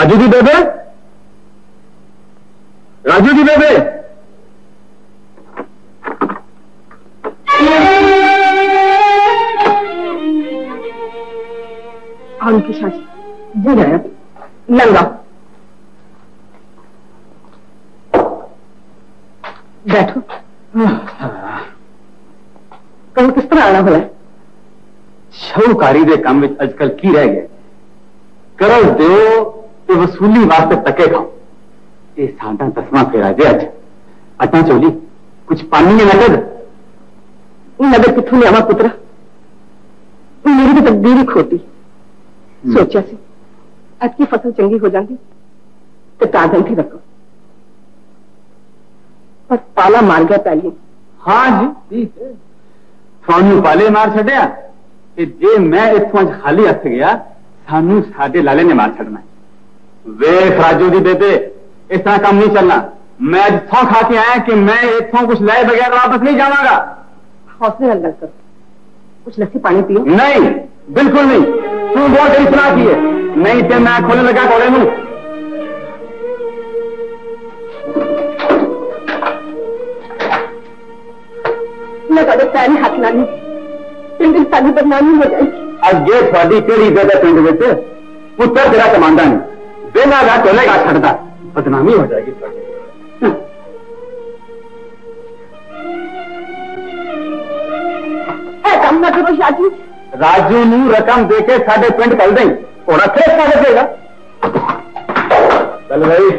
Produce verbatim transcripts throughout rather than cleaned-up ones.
राजू दी बेबे, राजू दी बेबे, आलू की शादी जी जाए लंगा बैठो। कल किस तरह आना हुआ है? शाहूकारी दे काम विच अजकल की रह गया, करज दो ते वसूली वास्ते तके खाओ। ये साडा दसवां फेरा जे अज अटा चोली कुछ पानी ने नगद नगद किथों लियावा पुत्रा? मेरी भी तकदीर ही खोती। सोचा सी अज की फसल चंगी हो जाती तो ताजन थी रखो, पर पाला मार गया पहले। हाँ जी थानू पाले मार छड़िया, जे मैं इतों अज खाली हथ गया सानू साडे लाले ने मार छड़ना। वेख राजू दी बेबे, इस तरह काम नहीं चलना। मैं अज सौ खा के आया कि मैं इतों कुछ लाए बगैर वापस नहीं जावांगा। हौसले गल करो, कुछ लस्सी पानी पियो। नहीं, बिल्कुल नहीं, तू बहुत गरीब सुना की है, नहीं तो मैं खोलने लगा कोड़े मुंह। मैं कदे पैर हाथ लानी, तीन दिन सारी बदनामी हो जाएगी। अज ये थोड़ी केड़ी बेबे पिंड विच पुत्र तेरा कमांदा नहीं, बिना रात होने का छड़ता बदनामी हो जाएगी। कम ना करो शादी, राजू नू रकम देके साडे पिंड कल दें और रखे साडे देगा। चल भाई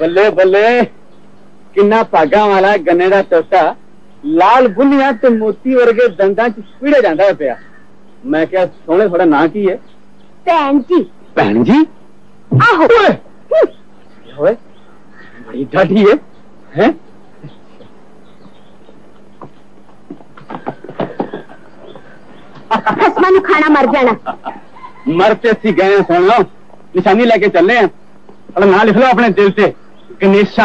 बल्ले बल्ले, किन्ना भागा वाला गन्ने का टोटा लाल गुलिया ते मोती वर्गे दंदा च पीड़े जाता है पिया। मैं क्या सोने थोड़ा ना की है? भैन जी। भैन जी? आहो। ओए बड़ी ढाठी है, हैं? खसमा नू खाना मर जाना। मरते सी गए सुन लो, निशानी लेके चलने हैं और ना लिख लो अपने दिल से गणेशा।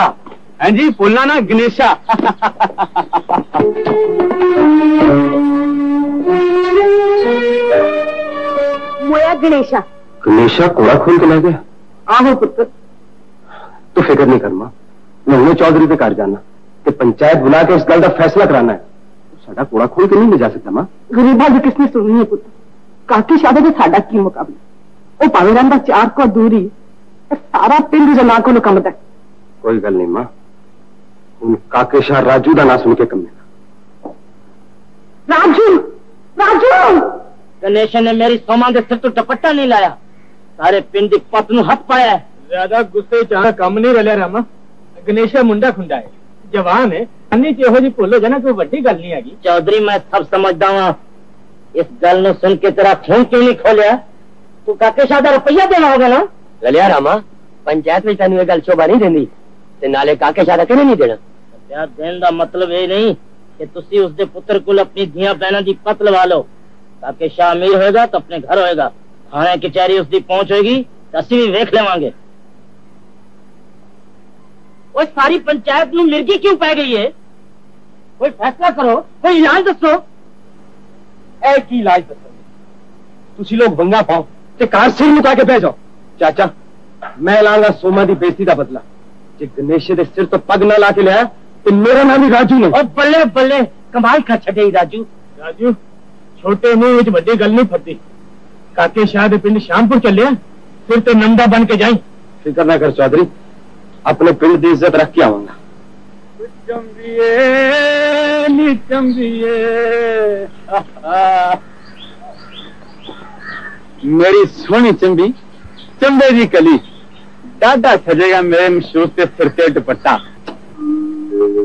हाँ जी बोलना ना गणेशा। मोया गणेशा। गणेशा कोड़ा खोल के लग गया। आहो पुत्र, तू फिक्र नहीं कर मां, मैं उन्हें चौधरी पे घर जाना ते पंचायत बुला के उस गल का फैसला कराना है। साडा कोड़ा खोल के नहीं ले जा सकता मां। गरीबा जी किसने सुननी है पुत्र? काकी शादी का साडा की मुकाबला, वो भावे रंदा चार को दूरी, सारा पिंड जमा को कमदा है। कोई गल नहीं मां, काके शाह राजू का ना सुन के कमेगा। राजू, राजू! गणेश ने मेरी सोमा के सिर तो दुपट्टा नहीं लाया, सारे पिंड पत नू हथ पाया। ज्यादा गुस्से चाह कम नहीं रलिया रामा, गणेश मुंडा खुंडा है, जवान है, अन्नी चेहो जी भुल हो जाना कोई वड्डी गल नहीं हैगी। चौधरी मैं सब समझदा वां, इस गल नू सुन के तेरा खून क्यों नहीं खोलिया? तू काके शाह दा रुपया देना होगा ना। ललिया रामा, पंचायत में तेन यह गल शोभा नहीं देंदी, नाले काके शादा कहने नहीं देना। यार देन दा मतलब ये नहीं कि तुसी उसके पुत्र को अपनी धिया बहना की पत लवा लो। काके शाह अमीर होएगा तो अपने घर होएगा, थाने कचहरी उसकी पहुंच होगी तो असी भी वेख लेवांगे। वो सारी पंचायत नू मिर्गी क्यों पै गई है? कोई फैसला करो, कोई इलाज दसो। ऐ की इलाज दसो? तुसी लोग बंगा पाओ ते कार सिर मुका के बह जाओ। चाचा मैं लाऊंगा सोमा की बेइज्जती का बदला, गणेश दे सिर तो पग ना ला के लिया तो मेरा नाम ही राजू ने। और बल्ले बल्ले कमाल कर छड़े राजू। राजू छोटे मुंह बड़ी गल नहीं फटती, काके शाह दे पिंड शामपुर चले फिर तो नंदा बन के जाई। फिक्र ना कर चौधरी, अपने पिंड की इज्जत रख के आऊंगा। मेरी सोहनी चंबी, चंबे जी कली डाटा सजेगा मेरे मशहूर से सिर के दुपट्टा।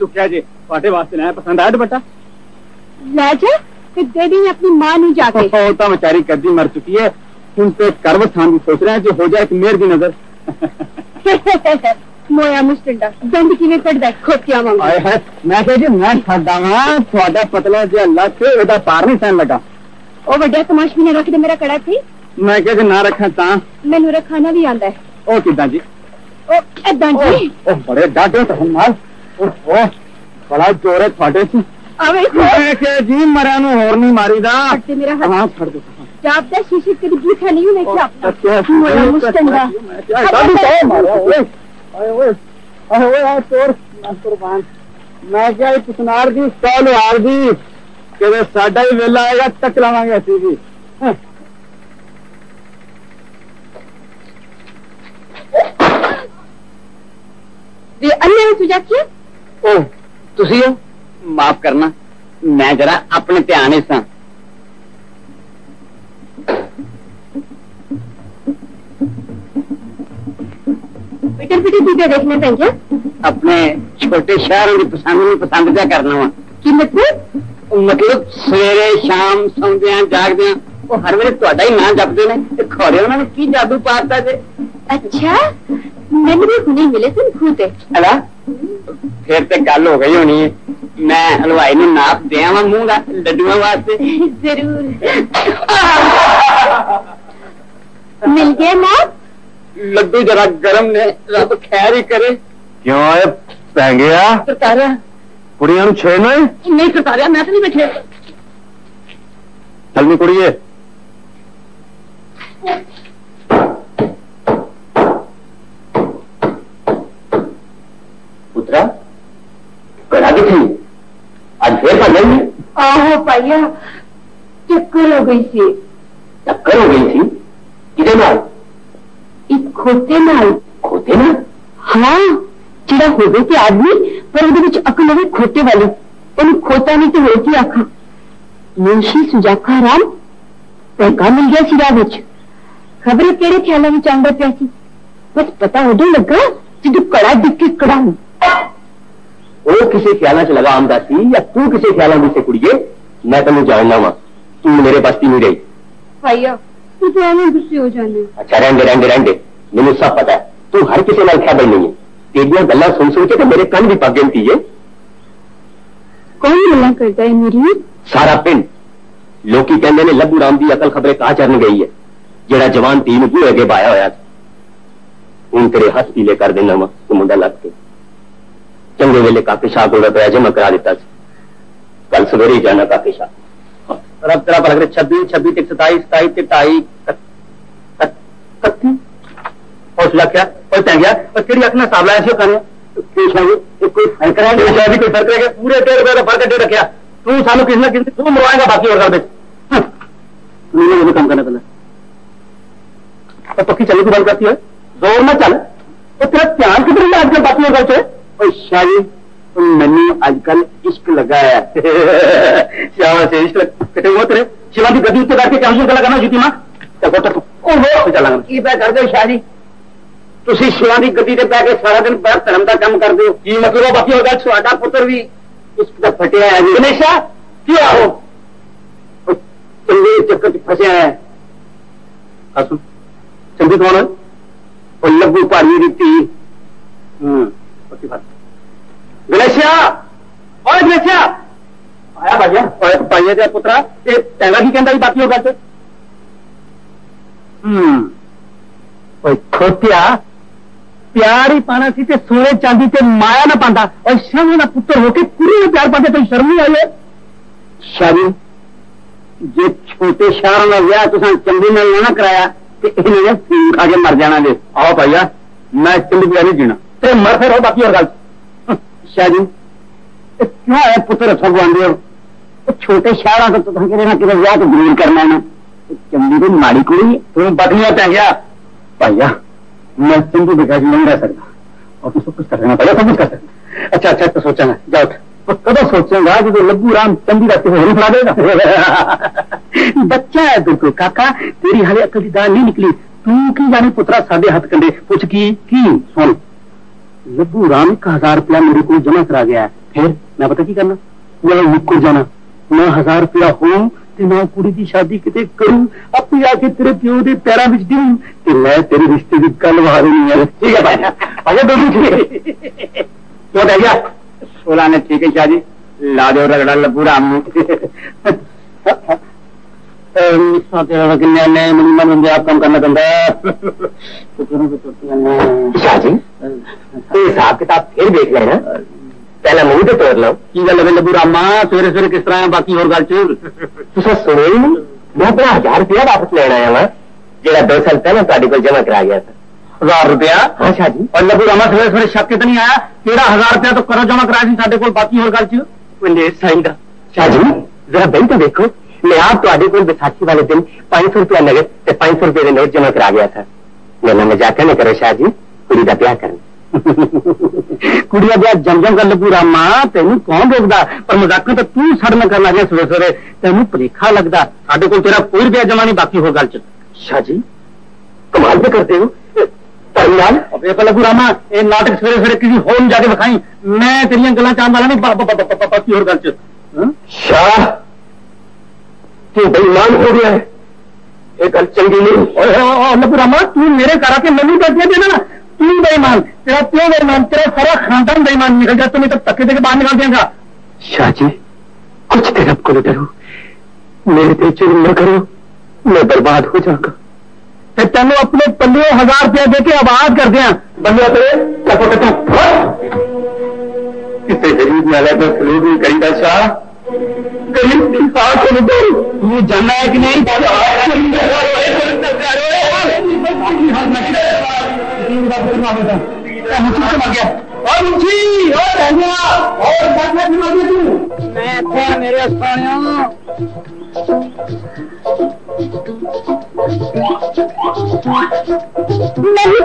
तो क्या जे पाटे वास्ते ना पसंद आया दुपट्टा लाजे दे दी अपनी माँ नहीं जाके होता बेचारी कदी मर चुकी है उनसे करवत खान की सोच रहे हैं जो हो जाए कि मेर की नजर मोया मुस्टिंडा दंड की में कट दे खुद क्या मांगो आए है मैं कह जे मैं छड्डा हां थोड़ा पतला जे अल्लाह से ओदा पार नहीं सहन लगा ओ बड्डा तमाशबी ने रख दे मेरा कड़ा थी मैं कह जे ना रखा ता मेनू रखाना भी आंदा है ओ किदा जी ओ एदा जी ओ बड़े डाडे तो हमार ओह बड़ा जोर है फाटे से अबे मैं क्या जी मरा नु होर नहीं मारी दा फटते मेरा हाथ फड़ दो जाप दे शीशी तेरी बूठा नहीं मैं क्या अपना मुस्टंडा दादी तो मारा ओए ओए ओए आ तोर कुर्बान मैं क्या ये पुसनार दी साल हार दी के वे साडा ही वेला आएगा तक लावांगे ऐसी भी वे अन्य तुझा क्या ओ, तुसी हो माफ करना मैं जरा अपने ध्यान इस पिटर पिटी चीजें देखने पे अपने छोटे शहरों की पसंद नहीं पसंद क्या करना वा कि मतलब मतलब सवेरे शाम सौंदिया जागदिया वो हर वे थोड़ा ही ना जपते ने खोरे उन्होंने की जादू पाता जे अच्छा मैंने भी हुने मिले तुम भूत अला फिर तो गल हो गई होनी है मैं हलवाई ने नाप दिया वा मुंह लड्डुआ वास्ते जरूर मिल गया नाप लड्डू जरा गर्म ने रब खैर ही करे क्यों है पैंगिया करतारिया कुड़िया नु छेड़ ना नहीं करतारिया मैं तो नहीं बैठे चलनी कुड़िए पुत्रा कड़ा दिखी आज फिर पा गई आहो पाया चक्कर हो गई थी चक्कर हो गई थी किधर नाल इस खोते नाल खोते ना हाँ चिड़ा हो गई थी आदमी पर उधर कुछ अकल हो खोते वाली उन्हें खोता नहीं तो होती आखा मुंशी सुजाखा राम पैगा मिल गया सिरा विच खबरें केड़े ख्यालों में चांदा पिया सी बस पता उदो लगा जो कड़ा दिख के कड़ा हूं वो किसी ख्याल च लगा आमदा सी या तू किसी ख्याल में से कुड़िए मैं तेन जानना वा तू मेरे पास नहीं रही भाईया तू तो ऐवें गुस्से हो जाने अच्छा रहंदे रहंदे रहंदे मैनू सब पता है तू हर किसी नाल खैबल नहीं है तेरियां गल्लां सुन सुन के तो मेरे कन भी पक गए थी ये कौन गल्लां करदा है मेरी सारा पिंड लोग कहते ने लभू राम की अकल खबरें कहां चरन गई है जड़ा जवान तीन बूढ़े अगे पाया होया हूं तेरे हथ पीले कर देना वा तू मुंडा लग के चंगे वेले काके शाह को मैं करा दिता कल सवेरे ही जाना काके शाह रब तेरा भला करे छब्बीस छब्बीस तक सताई सताई तक ढाई कत्ती हौसला क्या और तह गया और कि अखना हिसाब लाया से कहने कोई फर्क रहेगा कोई फर्क रहेगा पूरे डेढ़ रुपए का फर्क अड्डे रखा तू सानू किसी ना किसी तू मरवाएगा बाकी और कर मैंने वो काम करना पहले पक्की चलने की गल करती है जोर ना चल और तेरा ध्यान किधर है आजकल बाकी और कर शायद मैनू अजकल इश्क लगा है शाबाश इश्क लग कटे वो तेरे शिवा की गद्दी उत्ते करके क्या गला करना जीती मां शाह तुसी शिवां दी गद्दी ते बैठ के सारा दिन बड़ा धर्म का काम करते हो की मतलब बाकी हो गया तुहाडा पुत्र भी इस दा फटिया है जी हमेशा की आहो चंगे चक्कर च फसिया है असु चंगी कौन ओ लग्गू भारी दी धी हम्म पक्की बात गणेशा ओए गणेशा आया भाईया ओए भाईया दा पुत्रा ते तैला की कहंदा बाकी हो गया ते हम्म ओए खोतिया प्यार ही पाना सी ते सोने चांदी ते माया ना पांदा और शर्म ना पुत्र होके कुड़ी में प्यार पाते तो शर्म नहीं आई शादी जो छोटे शहर में व्याह तुसा चंदी में ना कराया ते इन्हें फूल खा के मर जाना दे आओ भैया मैं चंदी बगैर नहीं जीना ते मर फिर हो बाकी और गल शादी क्यों है पुत्र भगवान हो छोटे शहर तो कि व्याह तो जरूर करना है ना चंदी तो माड़ी कुड़ी तुम्हें बदलिया पै गया भैया मैं चंदू बेकार नहीं रह सकता और तू सब कुछ कर सकना पड़ेगा सब कुछ कर सकना अच्छा अच्छा तो सोचा है जाओ तो कदों सोचेगा जो लग्गू राम चंदी रास्ते में हिला देगा बच्चा है बिल्कुल काका तेरी हाले अकल की दाल नहीं निकली तू की जाने पुत्रा सादे हाथ कंधे कुछ की की सुन लग्गू राम का हजार रुपया मेरे को जमा करा गया है फिर मैं पता की करना पूरा मुक्को जाना मैं हजार रुपया हो मैं कुड़ी की शादी कितने करूं अपनी आके तेरे प्यो के पैरों में दूं ते मैं तेरे रिश्ते की गल वहा देनी है ठीक है भाई आजा दोनों भैया सोलह ने ठीक है शाह जी ला दो रगड़ा लब्बू राम किन्ने आप काम करना पैदा शाह जी हिसाब किताब फिर देख लेना पहला मुंह तो तोड़ लो की गल है लब्बू रामा सवेरे सवेरे किस तरह बाकी होर गल तुम सुने ही नहीं मैं अपना हजार रुपया वापस लेना आया वहां जो दो साल पहले तुम्हारे को जमा करा गया था हजार रुपया हाँ शाह जी और लब्बू रामा सवेरे सवेरे शक तो नहीं आया तेरा हजार रुपया तो करो जमा कराया साढ़े को बाकी होर गल चाहिए शाह जी जरा बही तो देखो मैं आप तुम्हारे को बैसाखी वाले दिन पांच सौ रुपया नगद तो पांच सौ रुपये के नोट जमा करा गया था मेरा मजाक ना करो शाह जी कुड़ी का ब्याह करना कुड़िया ब्याह जम जम कर लगू रामा तेन कौन रोकदा पर मजाक तो तू सड़ना करना गया सवेरे सवेरे तेन भरेखा लगता साढ़े को तेरा कोई रुपया जमा नहीं बाकी हो गल शाह जी कमाल भी करते हो लगू रामा ये नाटक सवेरे सवेरे किसी होम जाके विखाई मैं तेरिया गल चाहन वाला नहीं बाकी हो गल शाह तू बेईमान हो गया है ये गल चंगी नहीं लगू रामा तू मेरे घर आके मैनू गलतियां देना ना तू बेईमान तेरा तू बेईमान तेरा सारा खानदान बेईमान निकल जाए तुम्हें तो धक्के देके बाहर निकाल देगा शाह जी कुछ देर आपको न डरो मेरे पे जुल्म न करो मैं बर्बाद हो जाऊंगा तेन अपने पल्ले हजार रुपया देके आबाद कर दिया बंदा तेरे किसी गरीब नाले का सलूक नहीं करीदा शाह गरीब की साथ तू जानना है कि नहीं नहीं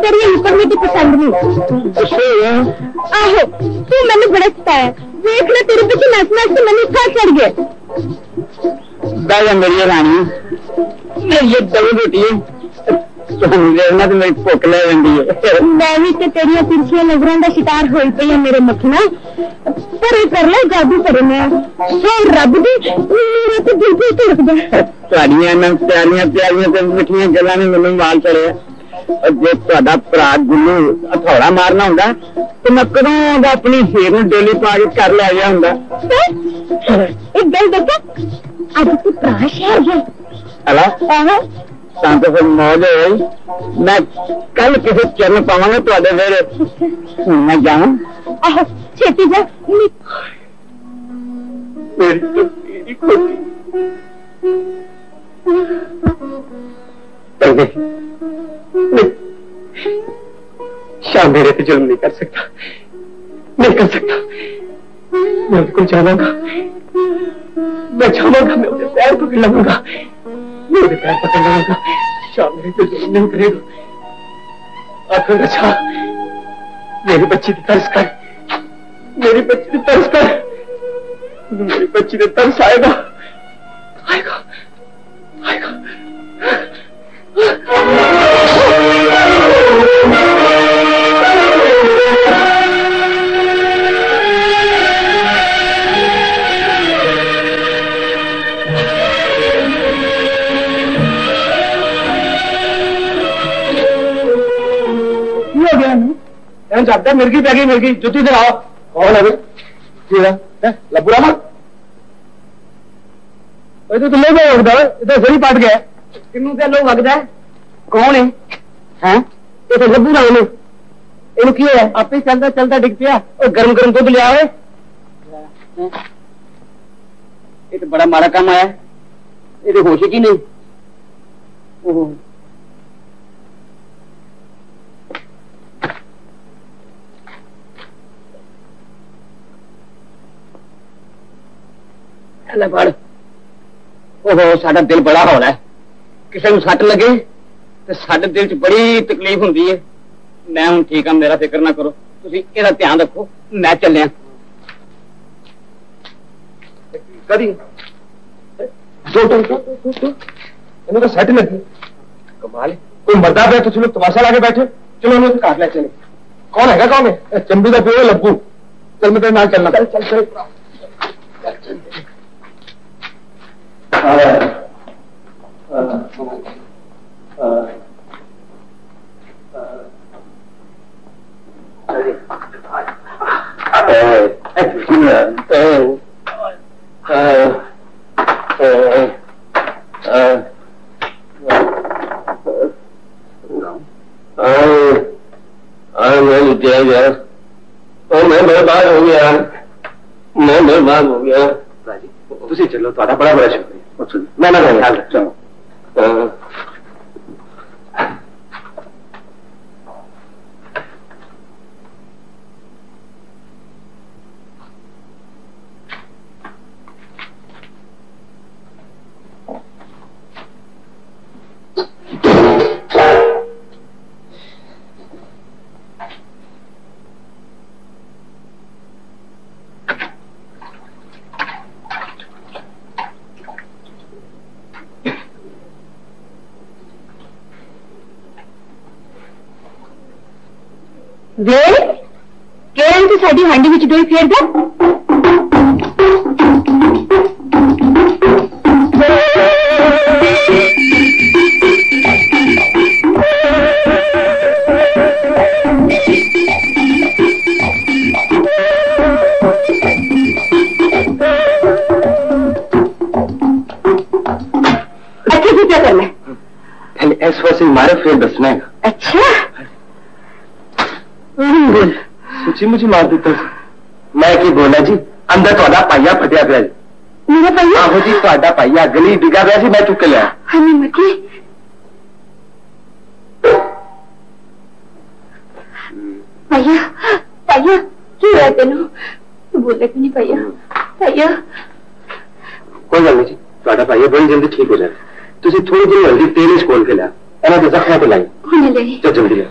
तेरी ऊपर में तो पसंद नहीं आहो तू मैंने बड़ा सताया देख लो तेरे पीछे नाच नाच से मैंने खा चढ़ गया मेरी रानी मेरी दबी बेटी है मेरी भुख लै मैं भी तो तेरिया तिरछिया नजरों का शिकार हो पई है मेरे मखना पर कर लो जादू करे मैं सो रब दी मेरा तो दिल भी धड़कदा तुहाड़ियां मैं प्यारियां प्यारियां ते मिठियां गल्लां ने मैनूं माल चढ़िया जे तुहाडा भरा गुल्लू हथौड़ा मारना हुंदा तो मैं कदों दा अपनी हीर नूं डोली पा के कर लै आया हुंदा इक गल दस अज तू भरा शहर गया अला तो फिर मौज हो मैं कल किसी चरण पावांगा तुहाडे वेरे मैं जाऊं छेती जा शाह मेरे पे जुल्म नहीं कर सकता नहीं कर सकता मैं उसको जाऊंगा मैं जाऊंगा मैं उसे पैर को खिलाऊंगा मेरे पैर पकड़ना शाम मेरे पे जुल्म नहीं करेगा आखिर अच्छा मेरी बच्ची की तरस कर मेरी बच्ची की तरस कर मेरी बच्ची ने तरस आएगा आएगा आएगा मिर्गी पैगी मिर्गी जुती दिलाओ कौन है लबूरा मत तो तुम लगता है इधर जरी पट गया किनू क्या लोग लगता है कौन है हैं ये तो लबूरा है इन की है आपे चलता चलता डिग पिया और गर्म गर्म दुध लिया है ये तो बड़ा माड़ा काम आया ये तो होश ही नहीं ओहो ओहो साडा दिल बड़ा हौला है किसी को सट लगे तो साडे दिल च बड़ी तकलीफ होंदी है मैं हुण ठीक हाँ मेरा फिक्र ना करो तुसीं इहदा ध्यान रखो मैं चलिया कदी दो दो दो दो दो इन्हां दा सट लगी कमाल कोई मरदा पिया तुसीं लोग तमाशा लाके बैठे चलो इन्हां नूं घर लै चले कौन हैगा कौन है चंबू दा पिओ लब्बू चल मैं तेरे नाल चलना चल चल चल चल आ, आ, आ, आ, आ, मैं बर्बाद हो गया मैं बर्बाद हो गया तुसी चलो थोड़ा बड़ा बड़ा शुक्रिया मैं ना ख्याल रखो हांडी विच दो फेर दे अच्छा करना इस वक्त मारे फेर दसना है मुझे मार देता मैं की बोला जी अंदर थोड़ा पाइया फटिया गया जी मेरा पाइया आहो जी थोड़ा पाइया गली डिगा गया जी मैं चुक लिया हमें मकी पाइया पाइया की है तेन बोले कि नहीं पाइया पाइया कोई गल नहीं जी थोड़ा पाइया बड़ी जल्दी ठीक हो जाए तुसी थोड़ी देर हल्दी तेल इस खोल के लिया एना तो जख्म पे लाई हुने ले तो जल्दी ले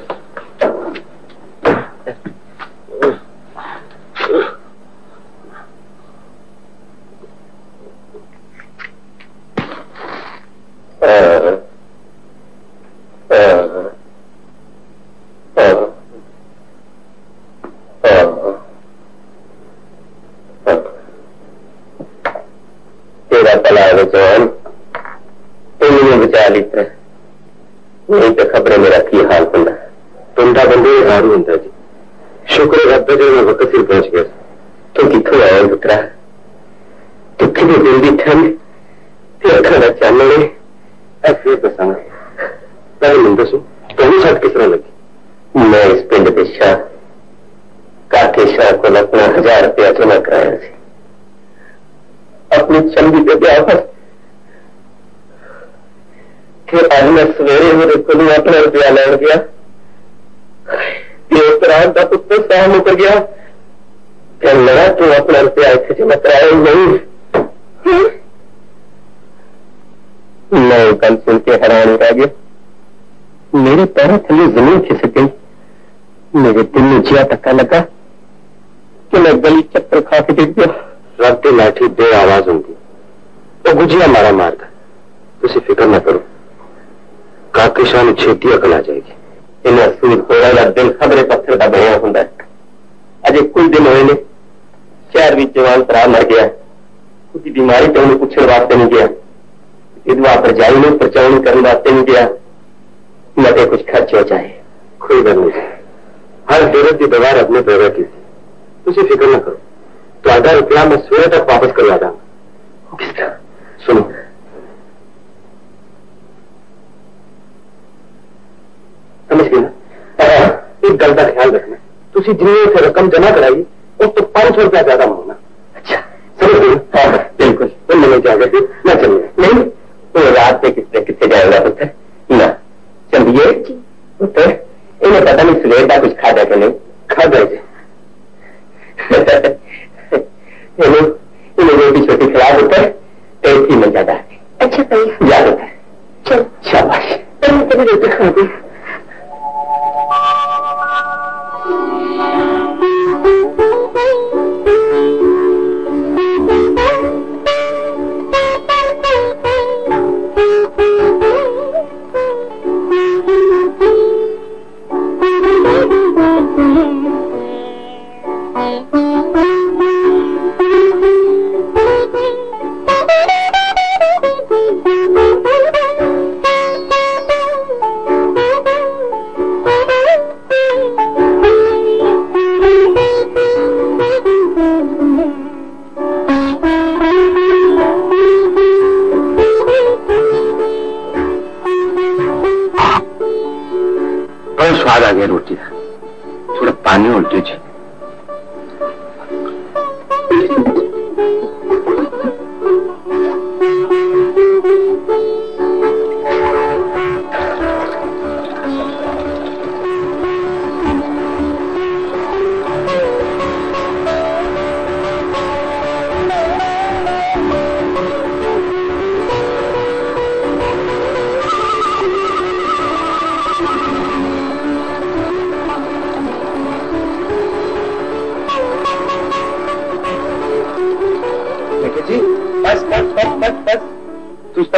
हर जरूरत की दवार अपने पैदा की थी, तुझे फिक्र न करो। तो आधा रुपया मैं सूर्य तक वापस कर लाता हूँ। किस तरह? सुनो, समझ गई ना? एक गल का ख्याल रखना, तुझे जिन्होंने से रकम जमा कराई वो तो पांच सौ रुपया ज्यादा मांगना। अच्छा, समझ गई? हाँ बिल्कुल। तुम मैंने जाकर न चलिए, नहीं तो रात में किसने किससे जाएगा पुत्र न चलिए पुत्र। इन्हें पता नहीं सुरेश का कुछ खा जाके नहीं खा जाए। इन्हें रोटी छोटी खराब होता है, टेस्टी मिल जाता है। अच्छा भाई याद होता है। चल शाबाश, तेरी रोटी खा दी।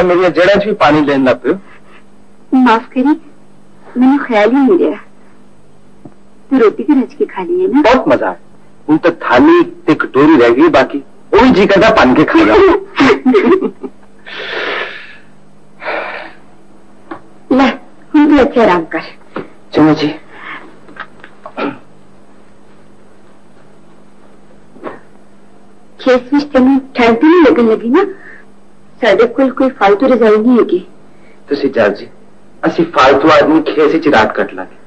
मेरी जड़ा च भी पानी लेन लग पे। माफ करी, मैंने ख्याल ही नहीं रहा। तू रोटी तो रच के खा ली है ना? बहुत मजा है। उन तक थाली एक कटोरी रह गई, बाकी वो भी जी करता पान के खा रहा। ले हम भी अच्छे आराम कर। चलो जी। खेस में तेन ठंड भी नहीं लगन लगी ना? साढ़े कोई कोई फालतू रजाई नहीं होगी। तो सिजार जी असि फालतू आदमी खेस च रात कट लागे।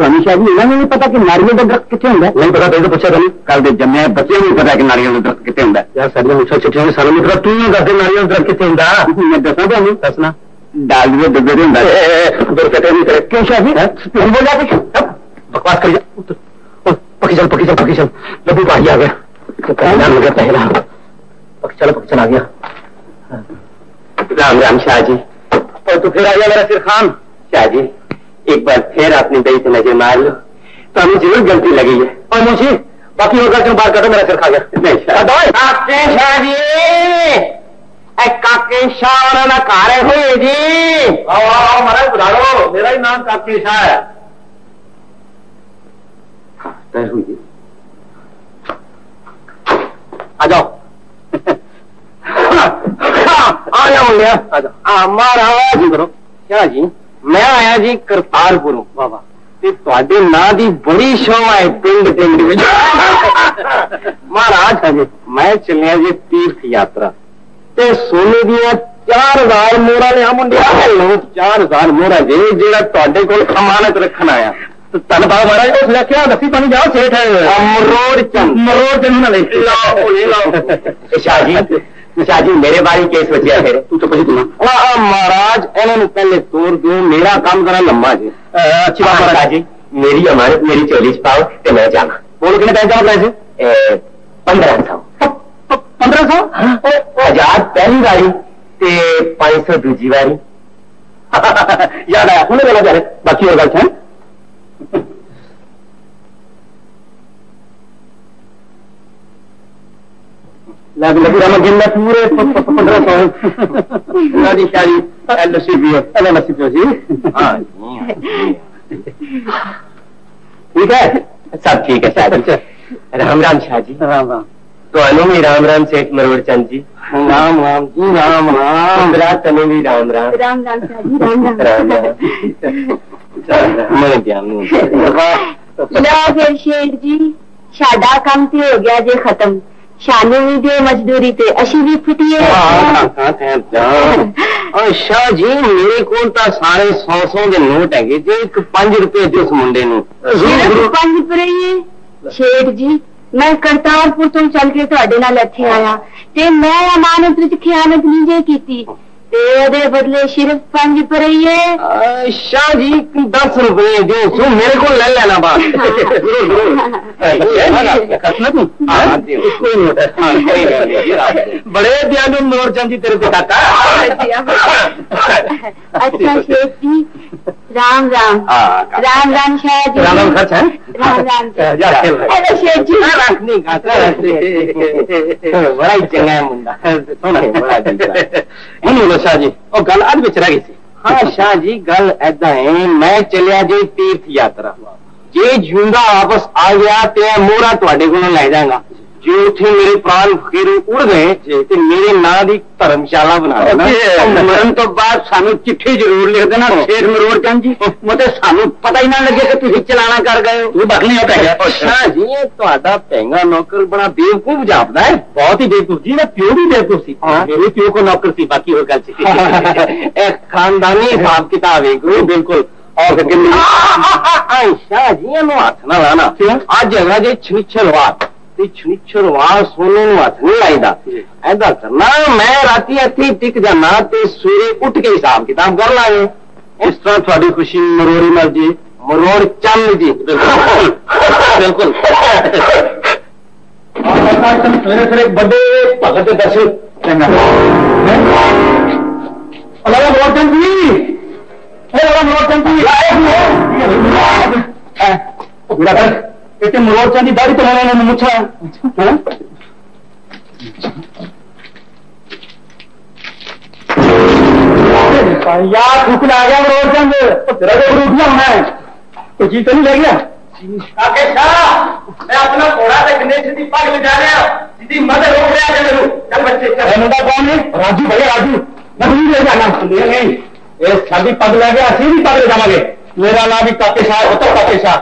शायद नहीं पता कि नारियल का दरख्त कितने होंगे। नहीं पता तेरे पूछा था कल के जमे बच्चे नहीं पता कि नारियल का दरख्त कितने होंगे। यार सारी मुछा चिट्ठियां सारा मतलब तू नहीं करते नारियल का दरख्त कितने होंगे। मैं दसना तो नहीं दसना डाल दिए दे दे होंगे दरख्त नहीं करे क्यों शायद तुम बोल जाते बकवास कर पकी चल पकी चल पकी चल लबू भाई आ गया पहला पकी चल पकी चल आ गया। राम राम शाह जी। और तू फिर आ गया मेरा सिर खान। शाह जी एक बार फिर आपने दही से नजर मार लो तो हमें जरूर गलती लगी है और मुझे बाकी होकर तुम बात करो मेरा सिर खा गया। नहीं काके शाह जी काके शाह ना कारे हुए जी। आओ आओ महाराज बुला लो मेरा ही नाम काके शाह है। आ जाओ आ जाओ भैया आ जाओ। हमारा जी करो शाह जी मैं आया जी करतारपुर बाबा ते ना दी बड़ी शोभा है पिंड पिंड में महाराज हजे मैं चलिया जी तीर्थ यात्रा ते सोने दिया चार हजार मोहरा लिया मुंडे लोग चार हजार मोहरा जे जेड़ा तुहाडे कोल अमानत रखन आया तन बाबा महाराज उसने क्या दसी पानी जाओ सेठ मरोड़ चंद मरोड़ चंद लाओ शाह जी। शाह जी मेरे बारे केस बचिया फिर तू तो महाराज इन्होंने पहले तोड़ दो मेरा काम करा लम्बा जी। अच्छी बात है शाह जी मेरी अमानत मेरी चोली च पाओ ते मैं जाना। बोलो कितने पैसे जाओ पैसे पंद्रह सौ पंद्रह सौ हजार पहली वारी ते पांच सौ दूजी वारी याद आया हूं गला जाने बाकी और गल लग लगी राम गिनना पूरे पंद्रह सौ ठीक है सब ठीक है शायद। राम राम शाह जी। राम राम तो अनुमी राम राम सेठ मरोड़ चंद जी। राम राम जी राम राम तनु भी राम राम राम राम राम राम मैंने ध्यान फिर शेठ जी साडा काम तो हो गया जे खत्म शानू भी दे मजदूरी ते अशी भी फटी है। और शाह जी मेरे को सारे सौ सौ के नोट है जे एक पांच रुपए दे उस मुंडे नू पांच रुपए शेठ जी मैं करतारपुर तो चल के तुहाडे नाल इत्थे आया ते मैं अमानत विच खयानत नहीं जे कीती ते बदले सिर्फ पांच रुपए शाह जी दस रुपये दो सौ मेरे को ले लेना बात बड़े दयालु मोर चंद जी तेरे काका। अच्छा शेख जी राम राम राम राम शाह जी राम राम खर्च है राम राम शेख जी बड़ा ही चंगा मुंडा बड़ा शाह जी और गल अद विच रह गई थी। हाँ शाह जी गल ऐदा है मैं चलिया जी तीर्थ यात्रा जे जूंगा वापस आ गया ते मोहरा तुहाडे कोलों लै जांगा जो उठे मेरे प्राण फिर उड़ गए ते मेरे नां दी धर्मशाला बना देना मरन तो बाद सानू चिट्ठी जरूर लिख देना शेर मरोड़ चंद जी मतलब सानू पता ही ना लगे कि तुसीं चलाना कर गए हो बखली होता है। शाह जी ये तुहाडा पेंगा नौकर बड़ा बेवकूफ जापदा है बहुत ही बेवकूफ जी मैं प्यो भी बेवकूफ सी मेरे प्यो को नौकर सी बाकी होर गल सी खानदानी हिसाब किताब है बिल्कुल और शाह जी नूं हथ ना लाना अज है जे छनिछलवार छनिछरवार सोने हथ नहीं लाईदा ऐसा करना मैं राती इत्थे टिक जाना ते सवेरे उठ के हिसाब किताब कर लांगे इस तरह तुहाडी खुशी मरोड़ी नाल जी मरोड़ चंद जी बिल्कुल सवेरे सवेरे बड़े भगत के दर्शन चंगा मरोड़ चंद जी मरोड़ चंद जी इतने मरोड़ चंद की दाढ़ी तो मैंने मुछा यार रुकना आ गया मरोड़ चंद रुकना होना है तो जी तो नहीं लग गया काके शाह मैं अपना घोड़ा से गणेश की पग में जाने सीधी मदद रोक लिया मेरे चल बच्चे कौन है राजू भैया राजू मैं नहीं ले जाना नहीं ये सारी पग लै गया अभी भी पग ले जावे मेरा नाम भी काके शाह होता काके शाह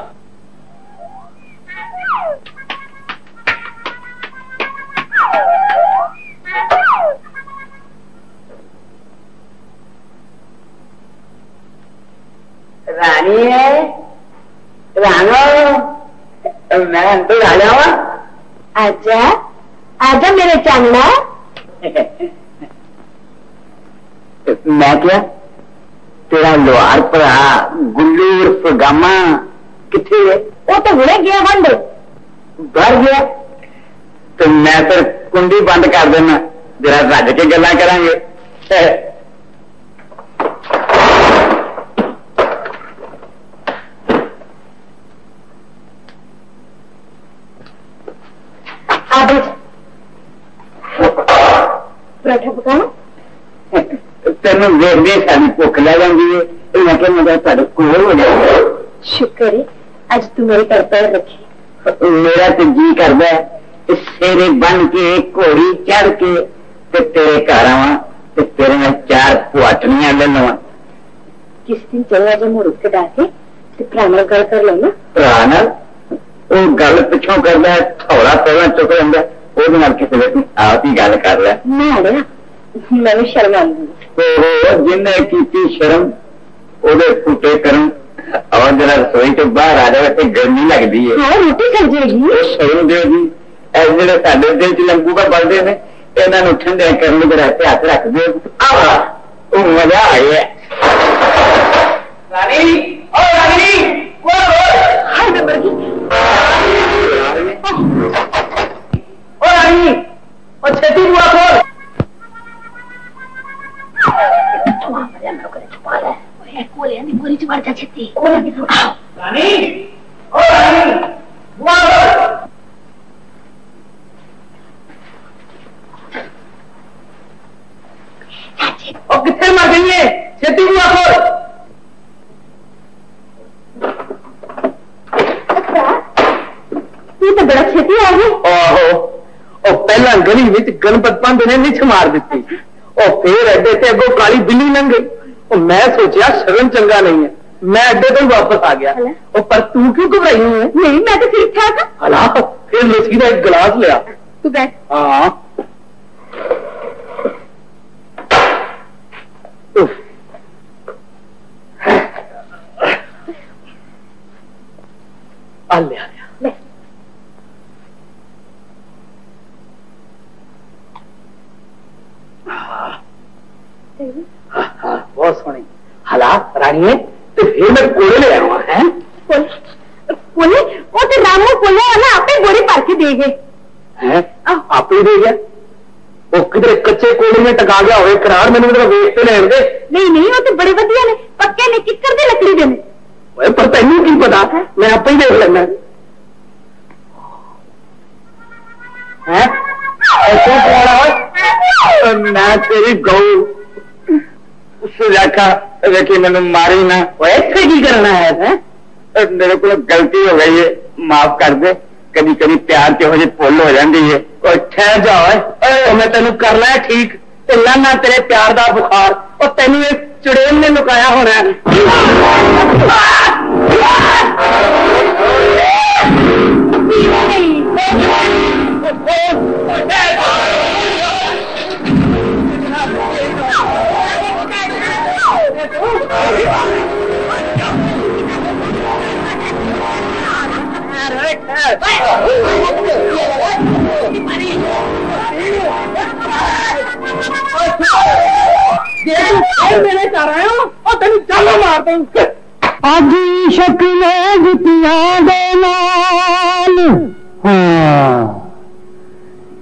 रानी है मैं अंकल आ जाओ। आजा आजा मेरे चांगड़ा। मैं क्या तेरा लोहार पर गुल्लू उर्फ गामा किथे है? वो तो घुड़े गया बंद घर गया। तो मैं फिर कुंडी बंद कर देना, जरा रज के गल्ला करांगे। पराठा पकाना तेन वेखदे सारी भुख लै जांदी है। इन्हां कि मैं तुहाडे कोल हो जाऊंगा। शुक्र है अज तू मेरे घर पैर रखे। मेरा तो जी करदा है सेरे बन के घोड़ी चढ़ के ते तेरे घर आवां ते तेरे नाल चार पुआटणियां ले लवां। किस दिन चला जा मुड़ के डाके ते भरा नाल गल कर लैना। भरा नाल ओ गल पिछों करदा थौड़ा पहला चुक लैंदा। आप ही गल कर रहा है मैं भी शर्म आंदी। जिन्हें की शर्म ओदे फुटे करम। और जरा रसोई तो बाहर आ जाए गर्मी लगती है। हाँ, रोटी कर देगी शर्म देगी। ऐसे जो साडे दिल च लंगूगा पलदे ने इन्होंने ठंडे करने के रहते हाथ रख दे। मजा आ गया। और छेती बुआ खोल। कितने मर गई है? छेती बुआ खोल। तू तो बड़ा छेती आ गई। और पहला गली में गणपत पंत ने निछ मार दी और फिर अड्डे से अगो काली बिल्ली लंघ गई। और मैं सोचा शरण चंगा नहीं है, मैं अड्डे तो वापस आ गया। और पर तू क्यों घबराई हुई है? नहीं मैं तो ठीक ठाक हूं। हला फिर लस्सी का एक गिलास लिया। तू बैठ। हाँ लिया बहुत सोनी। हला रानी तो फिर मैं कोले ले आऊंगा। है कोले? वो तो रामू कोले वाला आपे गोरी पार के दे गए। हैं आपे दे गया? वो किधर कच्चे कोले में टका गया होए करार। मैंने मतलब वेख ते लेण दे। नहीं नहीं वो तो बड़े वधिया ने पक्के ने किकर दे लकड़ी दे ने। ओए पर तैनू की पता है? मैं आपे ही देख लेना। हैं ऐसा करार ना तेरी गौ सुजाता लेकिन मैंने मारी ना। ऐसे की करना है, है? मेरे को गलती हो गई है, माफ कर दे। कभी कभी प्यार के हो जाए भुल हो जाती है। और ठहर जाओ मैं तेन करना है ठीक। ते लाना तेरे प्यार का बुखार। और तेन ये चुड़ैल ने लुकाया होना है। अजी शक्लें गुतियां दे नाल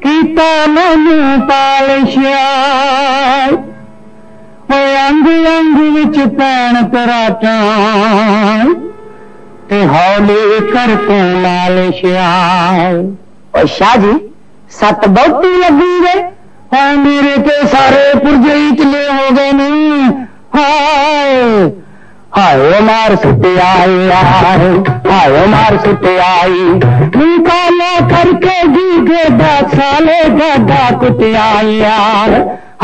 कीता मैनू पालिशियां। अंग अंग विच पैण तेरा चाण ते हौली कर तू लाल श्याल। और शाह जी सत बहुती लगी है। हाय मेरे ते सारे पुरजे इतले हो गए नहीं। हाय हाय मार सुते आई हाय हाय मार सुते आई निकाला करके दीगे दस साले गदा कुते आई यार।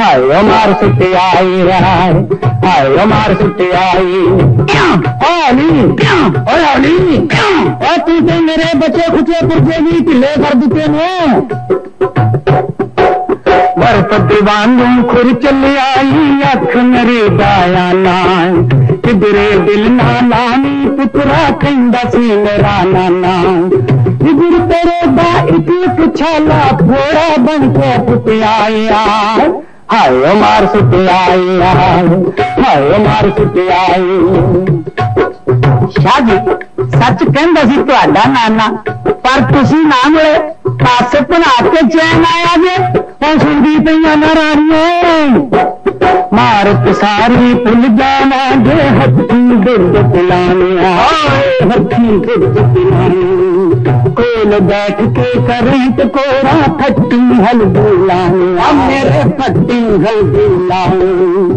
हाय मार सुते आई राय हाय मार सुते आई। तू तो मेरे बच्चे खुचे पुरजे भी ढिले कर दिते ने। बरपत वांगू खुर चली आई अख मेरे दाया नाल। किधरे दिल ना लानी पुतरा कहंदा सी मेरा नाना। जिगर तेरे बाइक छाला फोड़ा बनके फुट आया, हाय मार सुट आया, हाय मार सुट आया। शाह जी सच कहंदा सी तुहाडा नाना, पर तुसी नाम ले पास बना के चैन आया जे। हुण सुनदी पईयां नारानियां, मारत सारी भुल जाना जे हत्थी बिरद पिलानिया, हत्थी बिरद पिलानिया। कोल बैठ के करें तो कोरा फट्टी हलबुला, अब मेरे फट्टी हलबुला।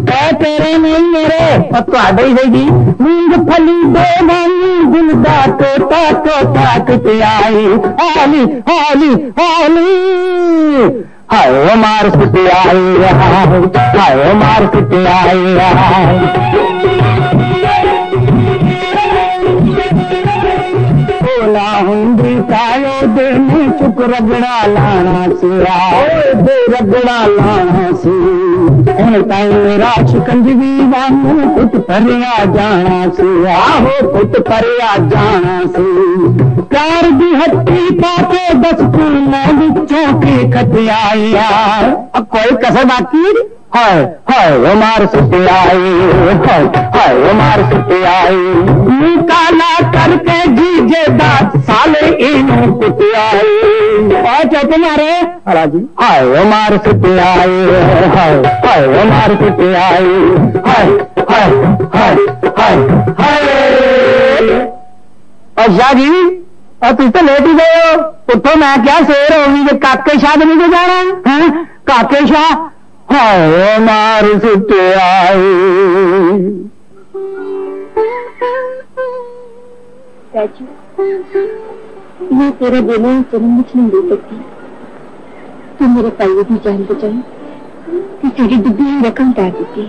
कै तेरे नहीं मेरे पत्वाड़े होगी, मूंगफली दो मानी गुलदा तोता तोता किते आई, हाली हाली हाली हाय मार किते आई, हाय मार किते आई। हुंदी कायो दिन चुक रगड़ा लाना सिया, दे रगड़ा लाना सी। हुण ताईं मेरा शिकंजवी वांगू पुट भरिया जाना सिया, हो पुट भरिया जाना सी। कार दी हट्टी पाके दस पूना विचों की कटिया, कोई कसर बाकी हाय हाय वो मार सुट आई, हाय हाय वो मार सुट आई। मुँह काला करके जीजे दात साले इनू कुट आई, अच्छा तुम्हारे राजी। हाय वो मार सुट आई, हाय हाय वो मार सुट आई, हाय हाय हाय हाय हाय। और शाह जी और तुम तो लेट ही गए हो, उठो। मैं क्या शेर होगी कि काके शाह नहीं तो जाना है, काके शाह हाय मार सुट आई। राजू मैं तेरा बोला जन्म नहीं दे सकती, तू मेरे पाइयों की जान बचाई, तू सारी डिब्बी रकम डाल देती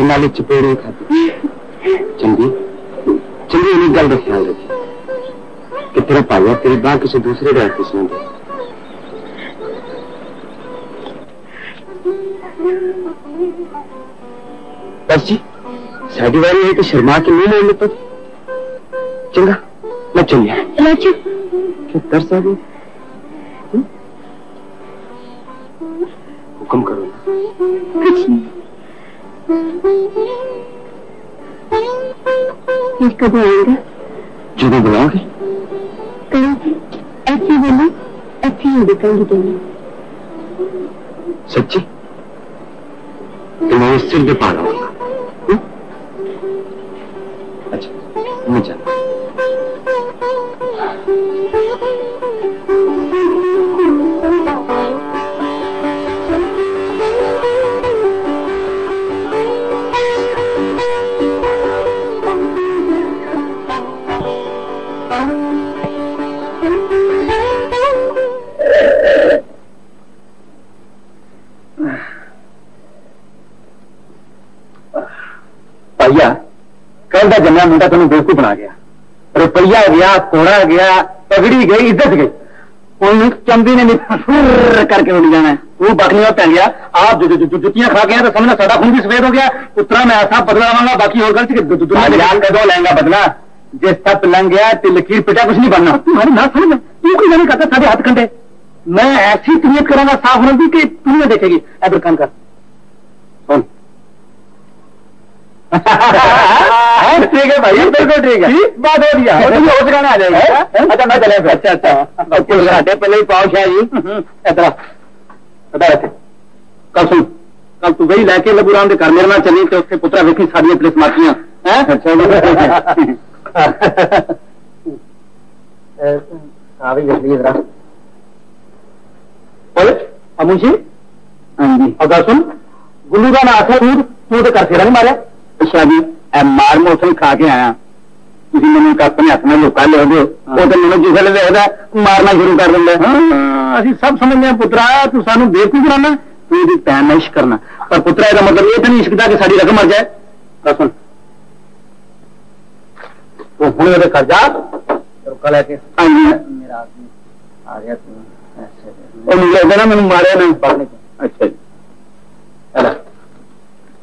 हिमालय चपेड़े खाती। चंगी चंगी इन्हीं गल का ख्याल रखी कि तेरा पाइया तेरी बाह किसी दूसरे डाल के सुन दे। बस जी साड़ी वाली है तो शर्मा के मुंह लेने पर चंगा मैं चलिया। राजू क्या तरस आ गई? हुक्म करो। कुछ नहीं। कब आएगा? जो भी बुलाओगे करोगे। ऐसी बोलो ऐसी ही दिखाऊंगी तुम्हें। सच्ची तुम्हें सिर पे पाला होगा। अच्छा मैं जाता। कहता जन्या मुंडा तेन बेवकूफ बना गया, रुपया गया, कोड़ा गया, पगड़ी गई, इज्जत गई। उन चंदी ने फुर करके उड़ जाना है। वो बकनी और टहलिया आप जुतियां खा गया तो समझना सादा खून भी सफेद हो गया। पुत्रा मैं ऐसा बदला लूंगा, बाकी और गलती कदों लेंगा बदला। जे सब लंघ गया तो लकीर पिटा कुछ नहीं बनना। तुम्हारी ना समझ तू कुछ नहीं करता, साढ़े हाथ कंधे मैं ऐसी तुनियत करूंगा साफ होने की तू ना देखेगी। ऐसा काम कर ठीक है भाई, बिल्कुल ठीक है, बात हो दिया गाना आ जाएगा। अच्छा मैं चले। अच्छा अच्छा पहले ही पाओ शाह जी। इतना पता रखे कल सुन कल तू गई लैके लबू राम के घर मेरे नाल चली, तो उसके पुत्रा वेखी सारिया पुलिस माफिया। बोले अमू जी गल सुन, गुल्लू का ना आखिया दूध तू तो करके रंग मारे। अच्छा जी मार मौसम खा के आया, मैंने अपने हाथ में लोका ले मैंने जिसे देखता मारना शुरू कर देंगे। अभी सब समझते हैं पुत्रा तू सानू बेवकूफ बनाना, तू ये पैन ना इश्क करना। पर पुत्रा इसका मतलब ये तो नहीं इश्कता कि साड़ी रकम मर जाए। बस हूं हूं ये कर जा लोका लैके। हाँ जी मेरा आदमी आ गया लगता ना मैंने मारे ना। अच्छा जी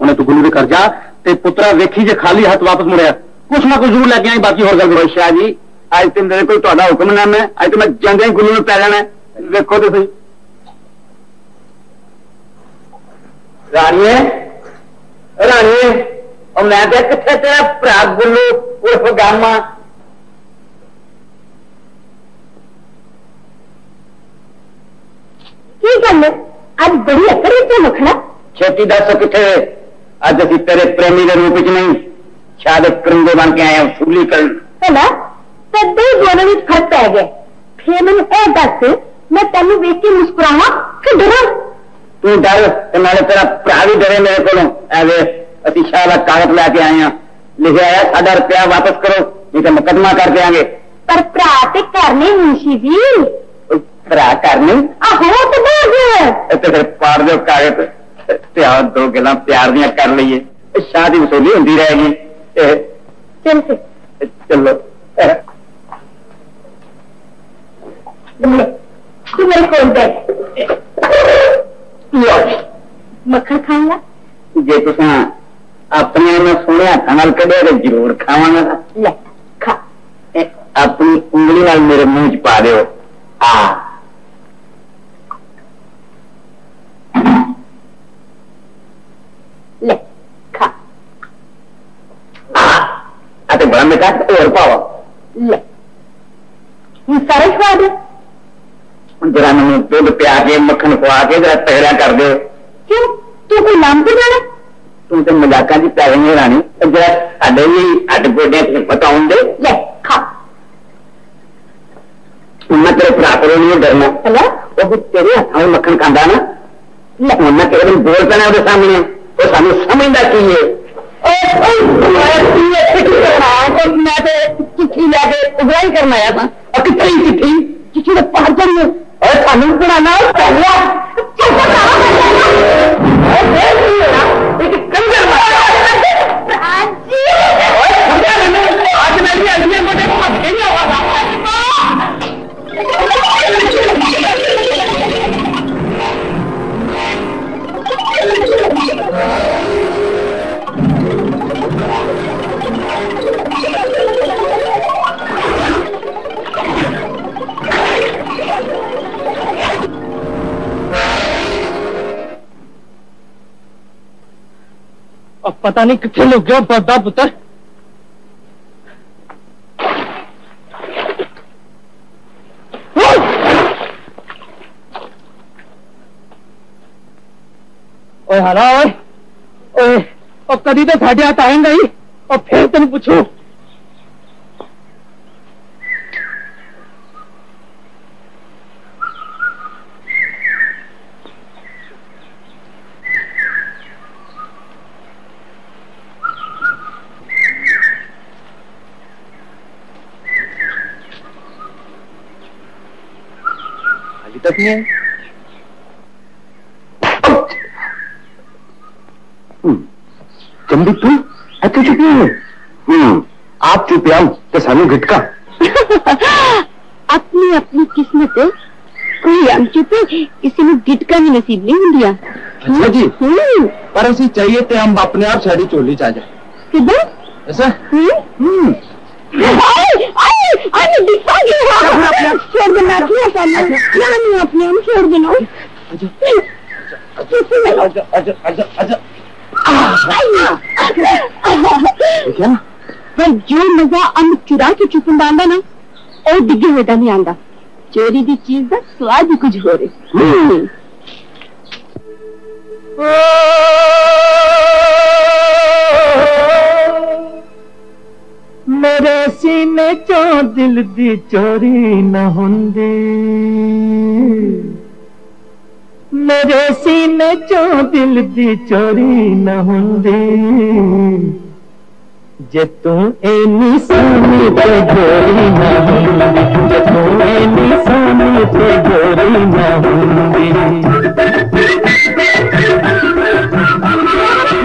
हूं तू गुलू कर जा, पुत्रा वेखी जे खाली हाथ वापस मुड़िया कुछ ना कुछ जरूर लग गया, बाकी होर गल। शाह जी अज तो मेरे को तुहाडा हुक्मनामा है, अज तो मैं जांदे ही गुरु नूं पै जाणा है। देखो तुसीं राणीए राणीए और मैं ते किथे तेरा भरा गुल्लू उर्फ गामा की गल अज बड़ी अकड़ी ते मुखड़ा छेती दस किथे अज असीं तेरे प्रेमी दे रूप च नहीं शायद करंगे बन के आए फूली कर भला तदे दोनों विच फर्क पै गया। फिर मैनूं इह दस मैं तैनूं वेख के मुस्कुरावां कि डरां? तू डर ते नाले तेरा भरा भी डरे मेरे कोलों। ऐवे असीं शाह दा कागज लैके आए हां लिखिआ है साडा रुपया वापस करो नहीं तां मुकदमा कर देवांगे। पर भरा ते घर नहीं मुंशी जी भरा घर नहीं आहो ते बाहर गया ते फिर पाड़ दे कागज ते आओ दो गल्लां प्यार दीआं कर लईए शाह दी वसूली हुंदी रह गई। चल चलो तू मेरे कोल बैठ मक्खन खाऊंगा जे तुस अपने सोने हाथों नाल कढ़िआ ते जरूर खावांगा। लै खा अपनी उंगली नाल मेरे मुंह च पा दिओ। आ लै खा आ ते बड़ा मिठा होर पाओ। लै हुण सारे खवा दे जरा मैं दुध पिया के मक्खन खुआ के जरा तगड़ा कर दे। क्यों तू कोई नाम तो जाना? तू तो मजाका की पै रही है राणी जरा साडे भी अड्ड गोडे हिम्मत आउण दे। लै खा मैं तेरे भरा कोलों नहीं डरना वह तेरे हाथों में मक्खन खांदा ना हूं मैं तेरे दिन बोल पैना उहदे सामने वह सानू समझदा की है। मैं चिट्ठी लैके उगराई करन आया सां और किथे चिट्ठी चिट्ठी तो पढ़ जाइए और सानू पढ़ाना पहला पता नहीं कितने लुक गया बड़ा पुत्र। ओए हरा ओए ओए और कभी तो साढ़े हाथ आएंगे ही और फिर तुम पूछो चंदी तू अच्छे चुपिया है आप चुपिया तो सानू घटका अपनी अपनी किस्मत कोई हम चुपे किसी में गिटका भी नसीब नहीं होंदिया। अच्छा जी पर असी चाहिए तो हम अपने आप साड़ी चोली चा जाए किधर ऐसा छोड़ देना अपने छोड़ देना पर जो मजा अंब चुरा के चुपन का ना और डिगे होता नहीं आता चोरी की चीज का स्वाद ही कुछ हो रही। मेरे सीने चो दिल दी चोरी न होंदी मेरे सीने चो दिल दी चोरी न होंदी जे तू एनी सोनी ते गोरी न होंदी जे तू एनी सोनी ते गोरी न होंदी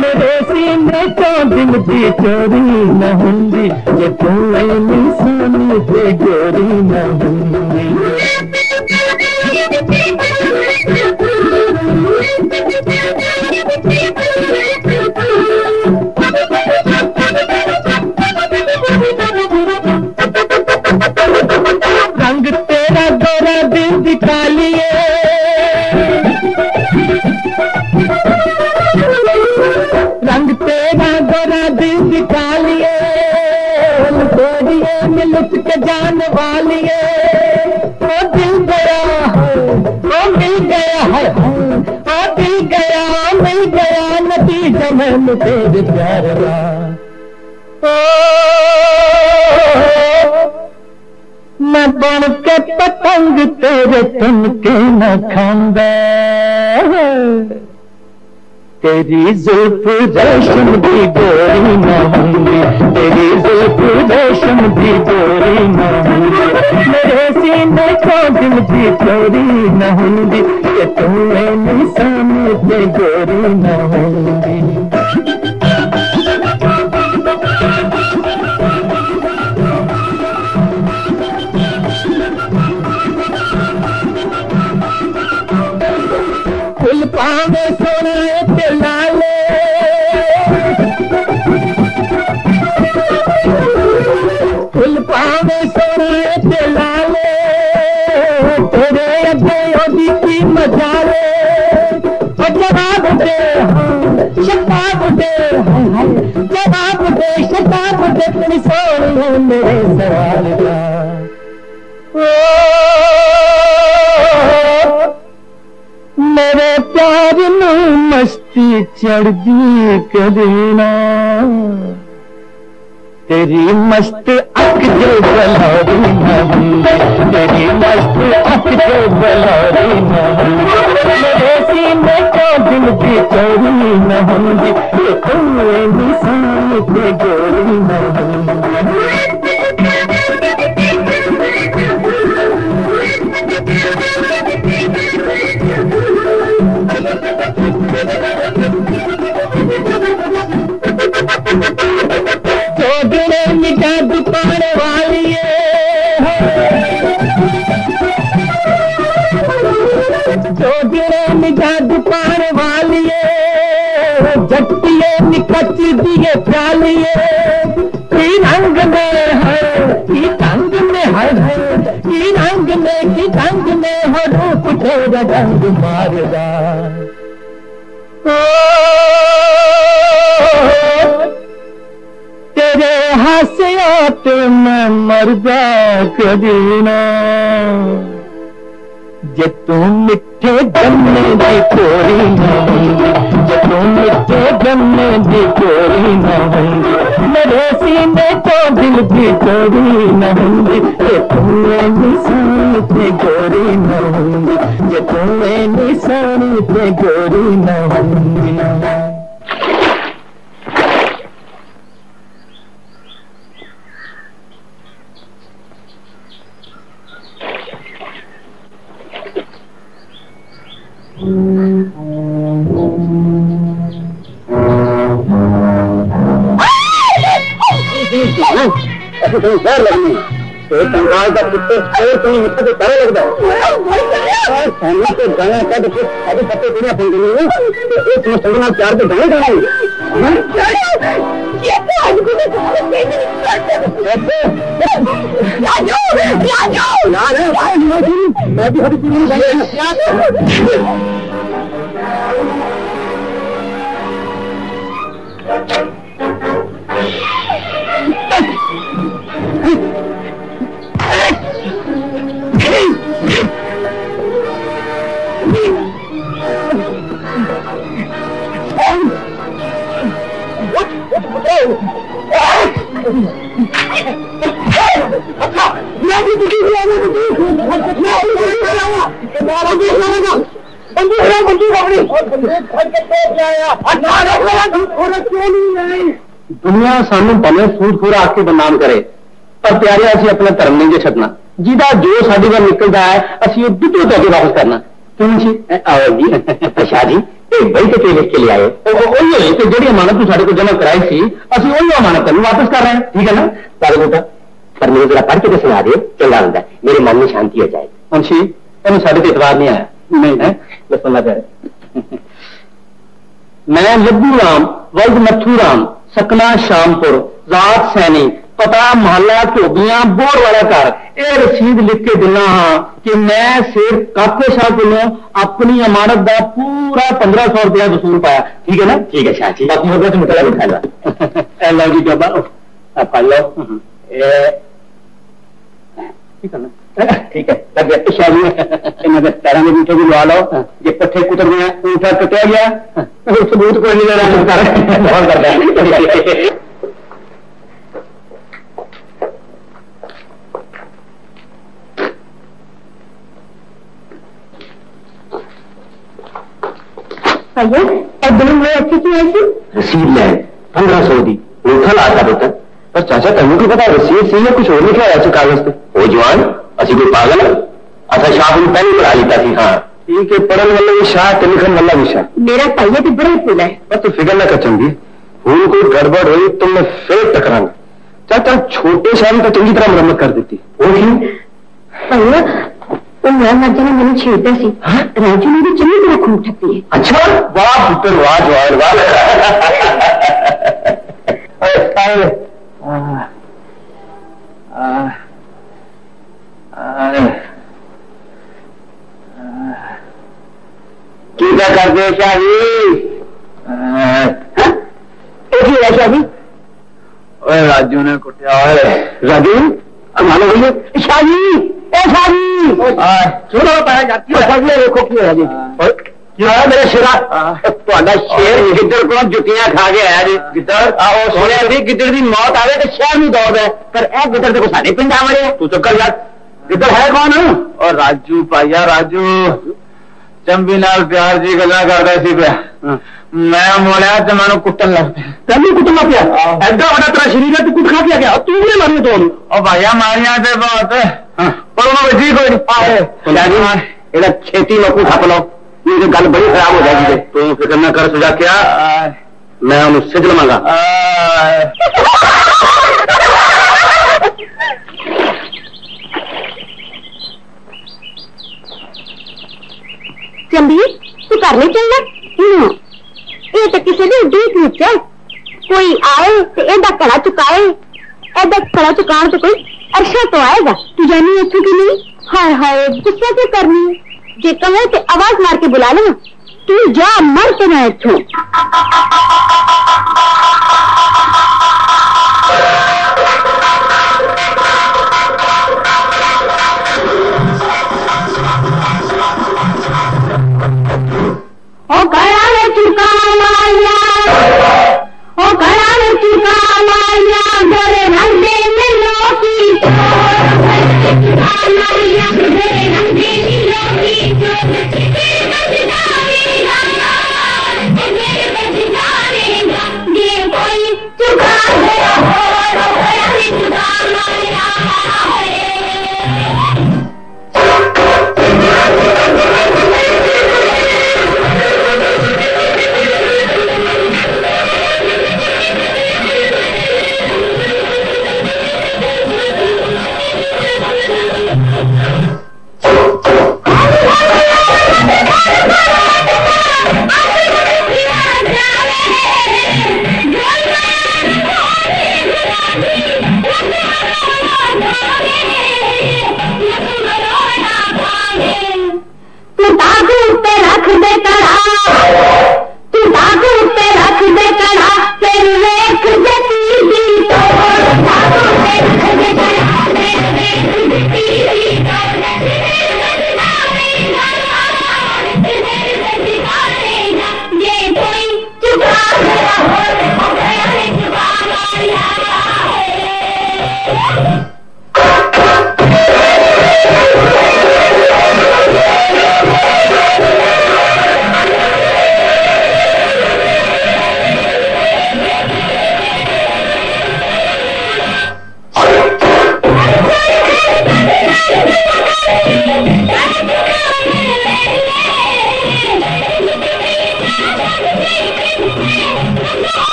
मेरे सीने चो दिल दी चोरी न होंदी जे तू एनी सोनी ते गोरी न होंदी। दिन निकालिए मिलुक के जान वालिए, तो दिल गया है तो मिल गया है, तो दिल गया मिल गया नतीजा में तेरे प्यार का। मैं बन के पतंग तेरे तन के न खाऊंगा, तेरी जुल्फ रेशम भी गोरी न होंगी, तेरी जुल्फ रेशम भी गोरी न होंगी, मेरे सीने को दिल भी गोरी न होंगी, ये तुम्हें निशान भी गोरी न होंगी। पावे सोना के लाले, फूल पावे सोना के लाले, तेरे अभी की मजाले जवाब दे, शबाब दे, जवाब दे, शबाब दे अपनी सोनी मेरे सवाल का। मेरे प्यार में मस्ती चढ़दी करीना, तेरी मस्त अख जो बलौरी न होंगी, तेरी मस्त अख जो बलौरी न होंगी, मेरे सीने को दिल की चोरी न होंगी, तुम्हें निशान पे गोरी न होंगी। जोड़े मिटा दुकान वाली है, जोड़े मिटा दुकान वाली है, झटकिए निकच दिए प्यालिए, की रंग में है की रंग में हर है, की रंग में की रंग में हर रूप तेरा रंग मारदा। तेरे हासियात मैं मरदा कदीना, जे तू मिठे गन्ने दी कोरी ना होंगी, जे तू मिठे गन्ने दी कोरी ना होंगी, मेरे सीने को दिल भी कोरी ना होंगी, जे तुम्हें निशान पे गोरी ना होंगी, जे तुम्हें निशान पे गोरी ना होंगी। बंगाल का कुत्ते लगता है फैमिली के गाने का तो अभी सबसे दुनिया फोन करेंगे प्यार के गाने गाएंगे। मैं भी हर दुनिया सानू भले फूट फूरा आके बदनाम करे, पर प्यारे असि अपना धर्म नहीं जो छड़ना, जिदा जो साढ़े वाल निकलता है असि बिल्कुल जाके वापस करना। तुम जी आओ जी शाह जी बड़ी तो पेश के लिए आए तो जी अमानत तू साढ़े को जमा कराई सी असि वही अमानत तेन वापस कर रहे हैं, ठीक है ना सारे बेटा। पर मेरे जरा पढ़ के तो सुना दे चंगा होंगे, मेरे मन में शांति हो जाए। मुंशी उन्हें साढ़े तो एतबार नहीं आया नहीं है सुनना चाहिए। मैं लब्बू राम वर्ग मथू राम सकना शामपुर जात सैनी पता मोहल्ला झोगियां बोर वाला घर यह रसीद लिख के दिना हाँ कि मैं सिर्फ काके शाह को अपनी इमारत का पूरा पंद्रह सौ रुपया वसूल पाया। ठीक है ना? ठीक है शाह जी, बाकी होगा तो मतलब उठाएगा। लो जी बाबा पा लो, ठीक है ना? ठीक है लग गया शाह जी, मैं पैरों के नीचे भी लगा लो जो पट्ठे कुतर गए ऊँचा कटिया गया सबूत कोई नहीं देना। और दोनों में अच्छी की ऐसी रसीद है पंद्रह सौ दी कल आता पता पर चाचा तनु को पता रसीद सही है कुछ और लिखा ऐसे कागज पे। वो जवान असि कोई पागल असा शाह को पहले पढ़ा लेता सी। हाँ ठीक है, पढ़न वाला भी शाह लिखन वाला भी शाह। मेरा भाई तो बड़ा फूल है पर तू फिक्र ना कर चंगी, फूल कोई गड़बड़ हुई तो मैं फिर टकरांगा। चाचा छोटे शाह तो चंगी तरह मरम्मत कर देती। वो क्यों राजा ने मैंने छेड़ता सी, राजू ने भी चली तरह खून ठपी है। अच्छा वाह पुत्र वाह जवान वाह कर दे शाही। शाही राजू ने कुटिया राजू मानो भैया शाही राजू भाईया राजू चंबी नाल प्यार जी गल्लां करदा सी पिया, मैं मोड़िया ते मैनूं कुटन लग पिया। तैनूं कुटना पिया? एड्डा वड्डा तेरा शरीर है तू कुट खा के गया, तू भी मारिया तोड़। ओ भाईया मारिया ते बहुत छेती नौकू खप लो ये गल बड़ी खराब हो जाएगी। तू फिक्र ना कर सुझा क्या मैं उनसे सिजल मांगा। चंबी तू कर ले चल ये तो किसी ने उडीक नीचे कोई आए तो एदा कड़ा चुकाए, एदा कड़ा चुका तो कोई अर्शा तो आएगा। तू जानी इतों की नहीं, हाय हाय गुस्सा क्या करनी है, जे कहे तो आवाज मार के बुला लेना। तू जा मर तो ना इतों। ओ घड़ा ने चुका लाया, ओ घड़ा ने चुका लाया गोरे रंगे में लोकी। Woo!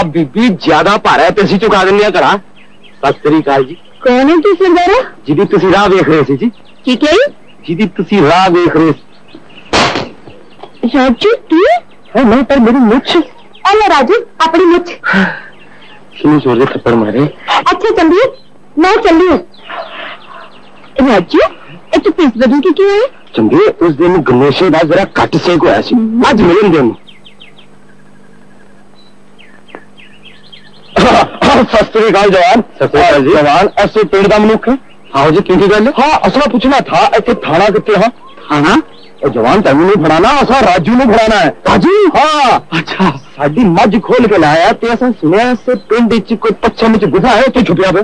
आप बीबी ज्यादा भारा है पैसे चुका दें करा। सत श्री अकाल जी। कौन है जी सरदारा? जिदी तुसी राह देख रहे सी जी। की क्या जिदी तुसी राह देख रहे? राजू तू है? मैं पर मेरी मुछ। अरे राजू अपनी मुछ। कितनी जोर से थप्पड़ मारे। अच्छा चलिए मैं चली हूँ। राजू तू किस वजह की क्यों है? चंगे उस दिन गणेश का जरा कट सेक होया सी, आज मिलन दिन। सत श्री अकाल जवान। जवान असो पिंड का मनुख है। हाँ जी क्योंकि गल हाँ असला पूछना था इतने थाना कितने? हाँ थाना और जवान तैनू नहीं फड़ाना, असा राजू ने फड़ाना है। राजू? हाँ। अच्छा साडी मज खोल के लाया ते असा सुनिया से पिंड कोई पच्छम च गुफा है उत्थे छुपिया पे।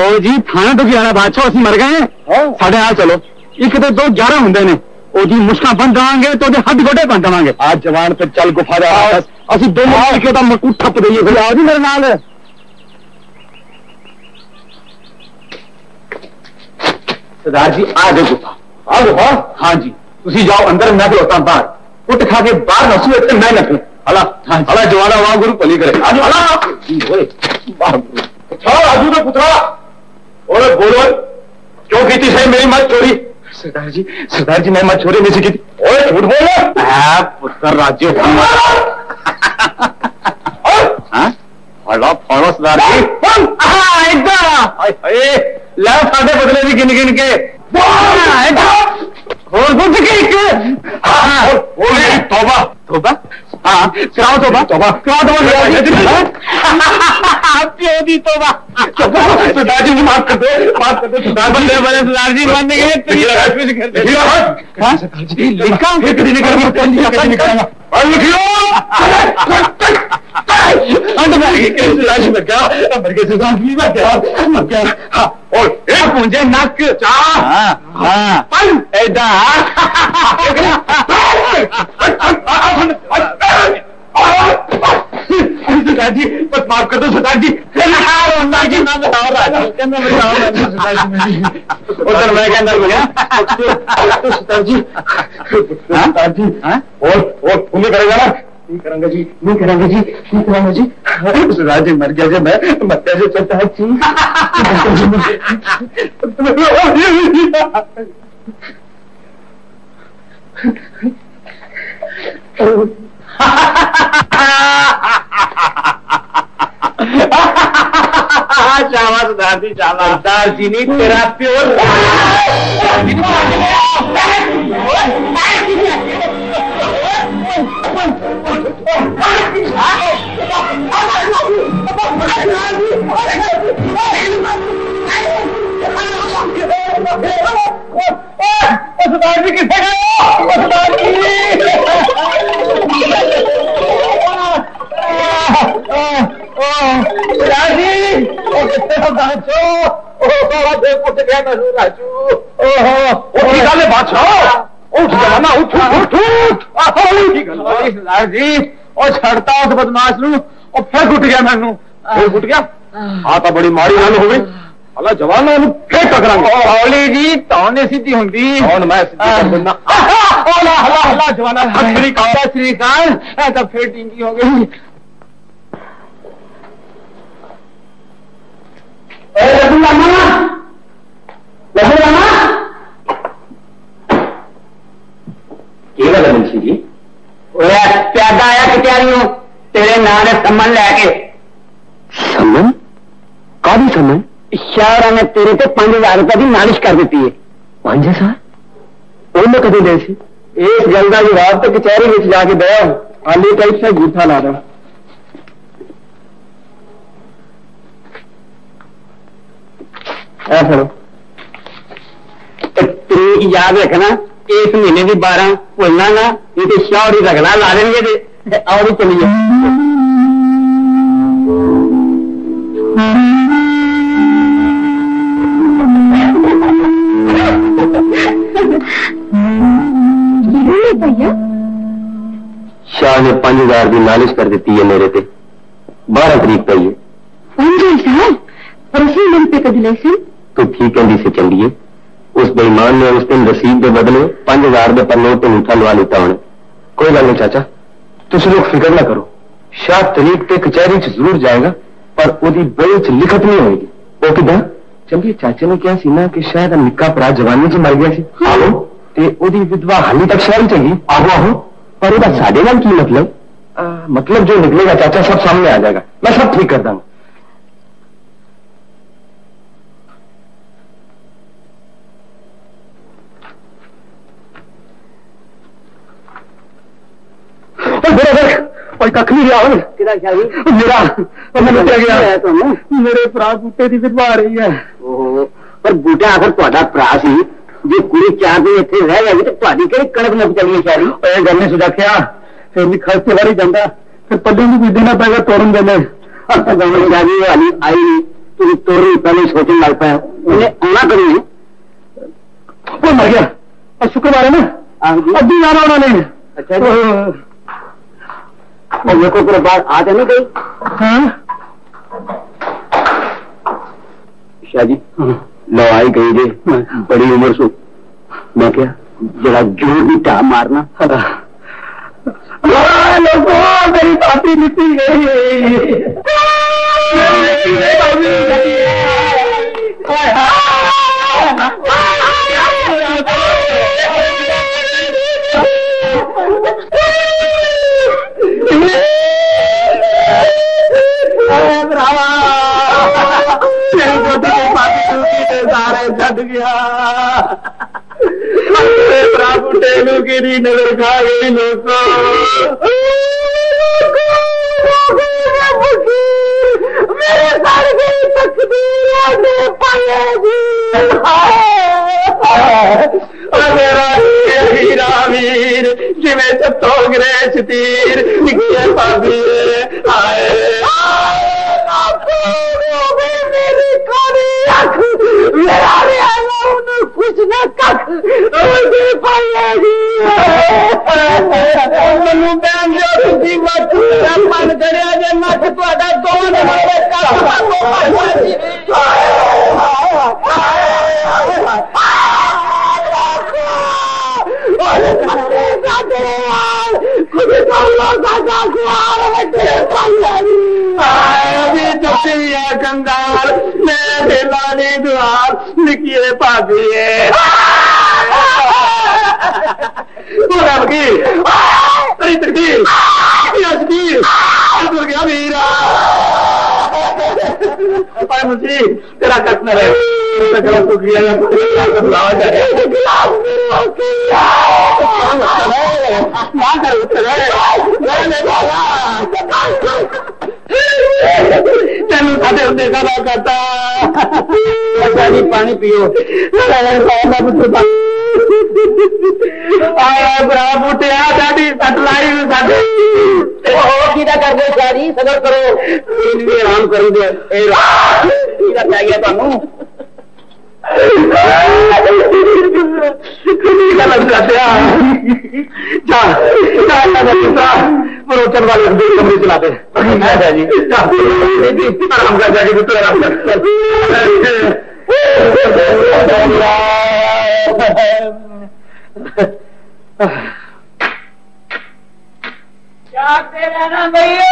ओ जी थाना तो क्या बादशाह असं मर गए हैं। साढ़े आ चलो एक तो दो ग्यारह होंगे ने ओदी मुश्का बन देवे तो हद गोडे बन देवे। आज जवान फिर चल गुफा असि दोनों मकू थप दईए। फिर आओ जी मेरे नाल। सरदार जी आ जाओ गुफा। आ गुफा? हाँ जी तुम जाओ अंदर, मैं खलोता बाहर। कुट खा के बाहर नसू इतने मैं नसू। हला हला जवाना वाह गुरु भली करे। आज हला राजू का पुत्रा और बोलो क्यों की सही मेरी मत चोरी? सरदार जी सरदार जी मैं मत चोरी नहीं की। झूठ बोलो पुत्र राजू। हला फड़ो सरदार जी। एकदम ला साढ़े बदले भी गिन गिन के और कुछ तोबा तोबा। हाँ कराओ तोबा तोबा कराओ तोबा प्यो दी तोबा। सरदार जी माफ कर दो माफ कर दो सरदार जी। मान गए लिखा निकल माफ कर दो सरदार जी। उधर मैं कहना बोलिया सरदार जी सरदार जी। और तुम्हें करेगा ना? नहीं करूंगा जी नहीं करूंगा जी नहीं करूंगा जी। सरदार जी मर गया जी मैं मत्या से चलता है जी। शाबाश सरदार जी शाबाश। सरदार जी ने तेरा प्योर बादशाह और छड़ता उस बदमाश नू और फिर उठ गया। मैनू फिर उठ गया हाँ तो बड़ी माड़ी गल हो गई। अला जवान फिर टकरा हौली जी तौन ने सीधी होंगी हूं मैं जवाना। सत श्री अकाल। तो फिर टिंगी हो गई। जी प्यादा आया कचहरियों तेरे नां ने समन लैके। समन? कादी समन? शाहरा ने तेरे ते पांच हजार रुपए की नालिश कर दी है। पांच हजार उन्हें कदों दे सी? इस गल का जवाब तो कचहरी में जाके दया आलू टाइप से गूठा ला रहा। ऐसा तरीक याद रखना इस महीने की बारह भुलना ना नहीं तो शौरी रखना ला देंगे। और ही चलिए भैया। शाह ने पांच हजार की नालिश कर दी है मेरे पे बारह तरीक पाई है। पांच हजार और उसी मेरे पे कद लेसन तो ठीक है जिसे चलिए। उस बेईमान ने उस दिन रसीद के बदले पांच हजार रुपये पर नोट तो मीठा लवा लेता होने। कोई गल नहीं चाचा तुम लोग फिक्र ना करो शाह तरीक ते कचहरी च जरूर जाएगा पर ओदी बोली च लिखत नहीं होगी। ओ किदा चंगी चाचे ने क्या सीना कि शायद निक्का परा जवानी च मर गया सी। आहो ते ओदी विधवा हाली तक शहर चंगी। आहो आहो पर ओदा साडे नाल की मतलब आ, मतलब जो निकलेगा चाचा सब सामने आ जाएगा। मैं सब ठीक कर दूंगा। कख नहीं रहा मेरा मैंने क्या गया मेरे भरा बूटे की विधवा रही है। पर बूटा आखिर तुहाडा भरा सी जो कुड़ी चार दिन इत्थे रह गई तो तुहाडी किहड़ी कणक लग चली है शायरी। इह गल नहीं सुधाखिया फिर भी खर्चे वाली जांदा फिर पल्ले भी कोई देना पैगा तोड़न देने असां गावण जावी हाली आई नहीं तुसीं तोड़ी पहले सोचण लग पिया उहने आना करूं कोई मर गया शुक्रवार है ना अभी आना उन्होंने। अच्छा और ये कोई बात आ तो नहीं गई। हाँ शाहजी लो आई गई जी बड़ी उम्र सो मैं क्या जरा जोर भी टा मारना मेरी पापी निकली गई गिरी नजर खा गई लोगों मेरे सर की तकदीर ने पाएगी मेरा हीरा वीर जिमें चतो ग्रेस तीर निकले पापी आए मेरी कोनी अख मेरा कुछ ना कख पाएगी मनु बहन जी मत मन करे जे मत तुहाडा दोन हवे कंगाल मैं दिला नी दुआर निकिए भाभी तेरी तकदीर गया वीरा मुझे तेरा कट न रहे तेन साढ़े उद्देश्य ना करता सारी पानी पियो पुत्र रोचन वाले कमरे चलाते जाते रहना भैया जाते रहना भैया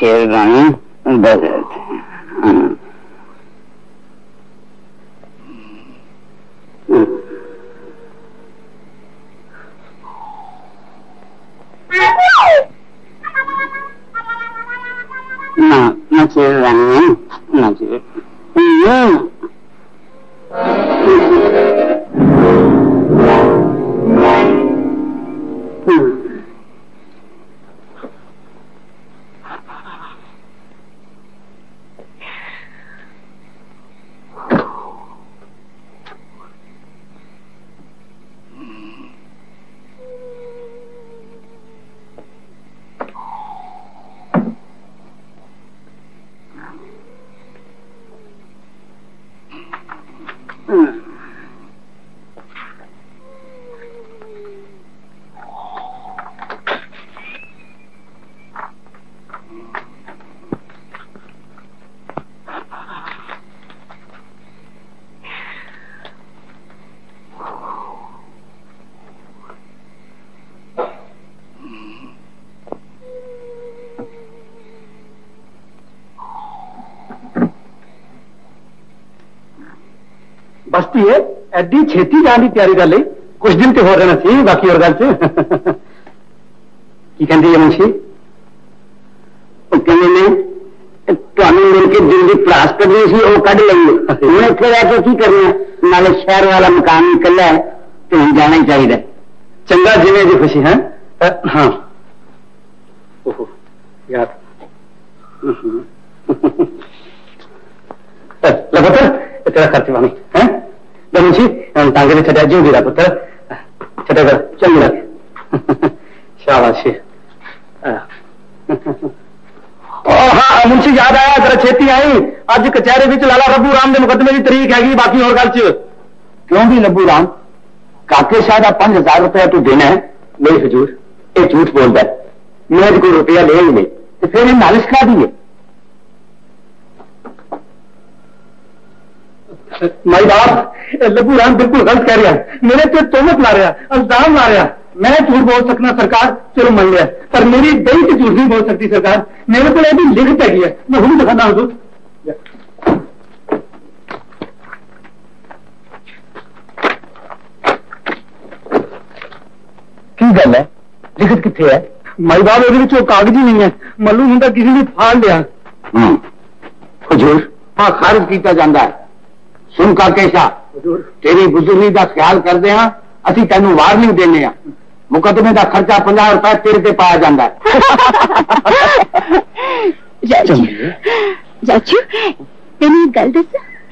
शेरवानी बस ना ना शेरवानी ना शेर Mm. बस्ती है एडी छेती जाने की तैयारी कर ली। कुछ दिन तो हो रहना चाहिए बाकी और गल से की कहती है मुंशी शहर वाला मकान कला है तो हम जाना ही चाहिए। चंगा जिम्मे जी खुशी है। हाँ ओहो यार लगता तेरा खर्च मानी है मुंशी तांगे छटा जी मेरा पुत्र छटा कर चंगा शाबाश। हाँ मुंशी याद आया जरा छेती आई अज कचहरे में लाला लब्बू राम के मुकदमे की तरीक हैगी बाकी और गल च क्यों भी लब्बू राम काके शाह का पांच हजार रुपया तू देना है। नहीं हजूर ये झूठ बोलता है मेरे को रुपया ले ही नहीं तो फिर ये नालिश करा दी है। माई बाप लब्बू राम बिल्कुल गलत कह रहा है मेरे पे तोहमत ला रहा इल्जाम ला रहा। मैं झूठ बोल सकना सरकार चलो मान लिया पर मेरी दही से झूठ नहीं बोल सकती सरकार। मेरे को अभी लिखत हैगी है मैं हूं दिखाना हजूर। की गल है लिखत किथे है माई बाप ये कागज ही नहीं है मालूम होंगे किसी ने फाड़ लिया। हजूर हाँ खारिज किया जाता है। सुन काके शाह तेरी बुजुर्गी का ख्याल करते हैं असी तेन वार्निंग देने मुकदमे का खर्चा पचास रुपए तेरे पे पाया जाता है। तेन एक गल दस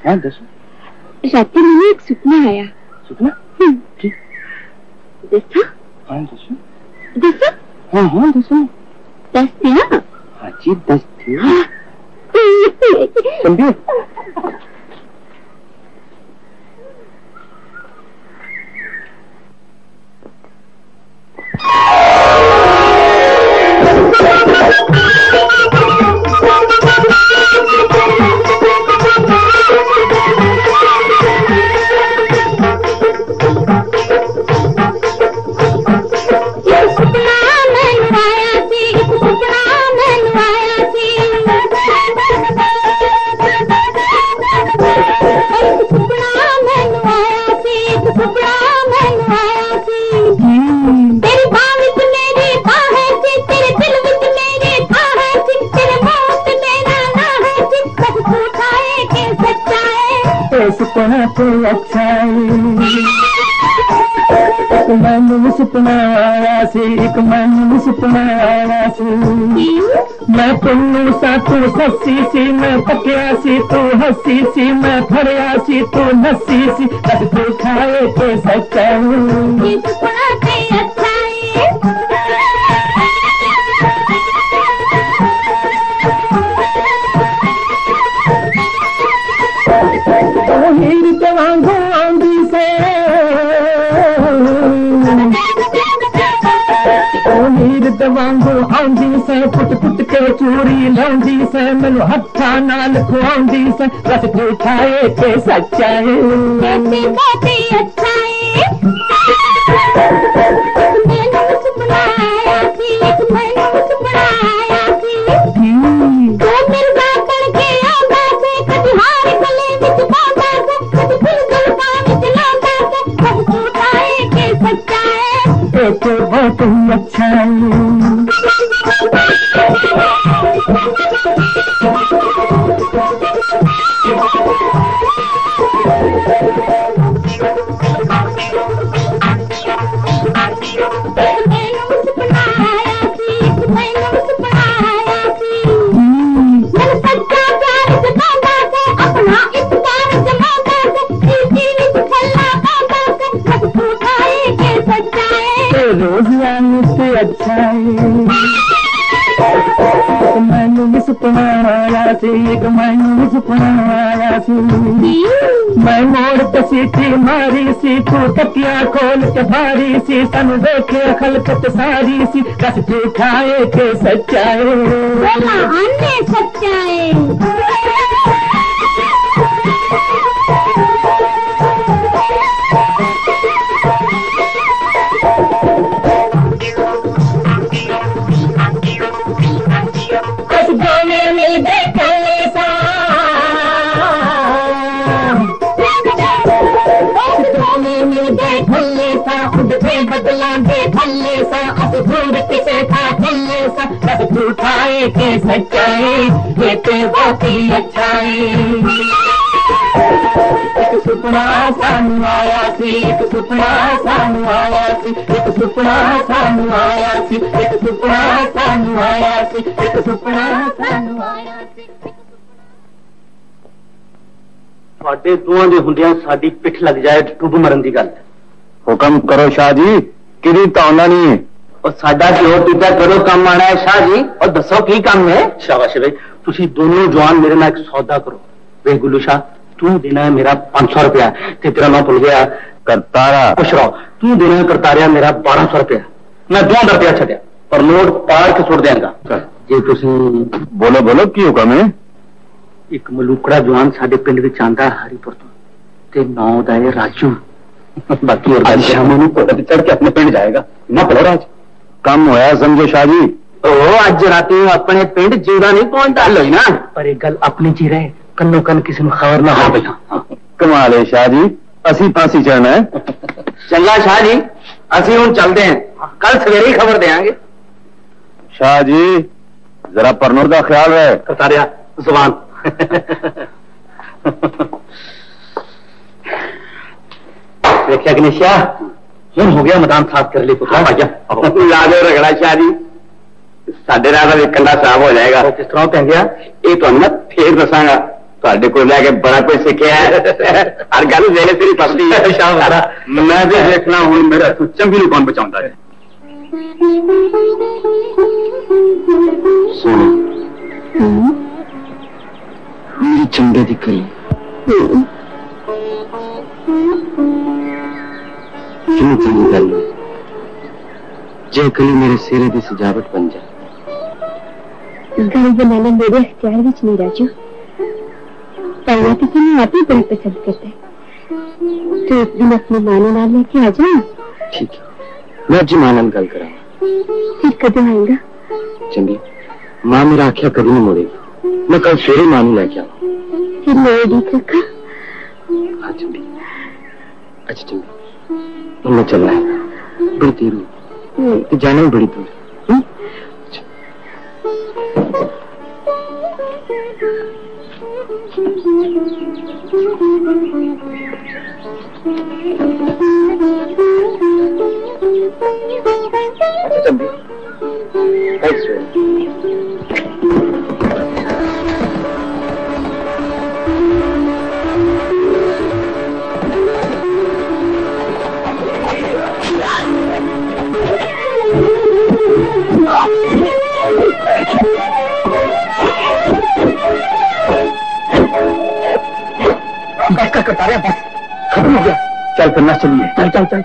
राती मैंने एक सुपना आया। सुपना दसा दसा हाँ हाँ दसो दस दिया हाँ जी दस दिया सुपना तो अच्छा है मैनू सुपना आया सी एक मैनू सुपना आया सी मैं तू सा तू हसी सी मैं पकड़ा सी तू हसी सी मैं फड़िया सी तू नसी सी तब तू खाए के सच्चा सुपना तो अच्छा है। वांगू आंदी से पुट पुट के चूरी लांदी से मैनू हथा नाल खुआंदी से रस खाए के सच्चा है। बहुत ही अच्छा है। भी सुपना आया सी, एक मैनू भी सुपना आया सी। मैं मोड़ पे सीटी मारी सी, तू तकिया खोल के भारी सी, सानू देखे खलकत सारी सी। दस दिखाए के सच्चाए, भला अन्ने सच्चाए। बदला दे भल्ले सा, अब घूर किसे था भल्ले सा। सब झूठाए के सच्चाए, ये तो बहुत ही अच्छा है। एक सुपना सानू आया सी, एक सुपना सानू आया सी, एक सुपना सानू आया सी, एक सुपना सानू आया सी, एक सुपना सानू आया सी। ਤੁਹਾਡੇ ਦੋਹਾਂ ਦੇ ਹੁੰਦਿਆਂ ਸਾਡੀ ਪਿੱਠ ਲੱਗ ਜਾਏ ਟੁੱਬ ਮਰਨ ਦੀ ਗੱਲ ਹੈ। हुक्म करो शाह जी, किरी तौना नहीं है और साडा जो तुझा करो काम आना है शाह जी। और दसो की काम है? शाबाश भाई, तुसी दोनों जवान मेरे नाल एक सौदा करो। वे गुल्लू शाह, तू देना है मेरा पांच सौ रुपया, तेरा मैं भूल गया करतारा, खुश रहो। तू देना है करतारा मेरा बारह सौ रुपया, मैं दो सौ रुपया छड्या पर नोट पाड़ के छोड़ देंगा जे तुसी। बोलो बोलो की हुक्म है? एक मलूकड़ा जवान साडे पिंड विच आंदा हरिपुर तों ते नां दा है राजू। बाकी और शाम चढ़ के अपने पिंड जाएगा ना। बोलो राज, कम होया समझो शाह जी। ओ अज रात अपने पिंड जीरा नहीं पहुंचता हुई ना, पर एक गल अपनी जी रहे, कन्नो कन किसी को खबर ना हो। पहला कमाल है शाह जी, असी फांसी चढ़ना है। चंगा शाह जी, असी हम चलते हैं, कल सवेरे ही खबर देंगे। शाह जी जरा परनूर का ख्याल रहे, कतारिया जुबान। देखा कि नहीं शाह, हम हो गया मदान साफ कर ले पुत्रा। लाजो रगड़ा शाह जी, साढ़े रात एक कंधा साफ हो जाएगा। तो किस तरह कह गया ये तो मैं फिर दसागा, तो को लैके बड़ा कुछ सीखा है। हर गल मेरे तेरी फसली है शाह, मैं भी देखना हूं मेरा तू चंगी कौन बचाता है। मेरी चंगे की कली क्यों चंगी गल जे कली मेरे सिरे की सजावट बन जाए। गल बनाना मेरे अख्तियार विच नहीं राजू, पहला तो तुम आप ही बड़ी पसंद करते, तो एक दिन अपनी माने नाल लेके आ जाओ। ठीक है, मैं जी मां नाल गल करांगा। फिर कदों आएगा? चंगी मां मेरा आख्या कदी नहीं मुड़ेगी, मैं कल सवेरे मां नूं लैके आवां। फिर मैं ठीक रखा। हाँ चंगी, अच्छा चंगी मैं चल रहा है, बड़ी देर हुई, जाना ही बड़ी दूर। बस का कटारे, बस खत्म हो गया। चल करना चलिए, चल चल चल।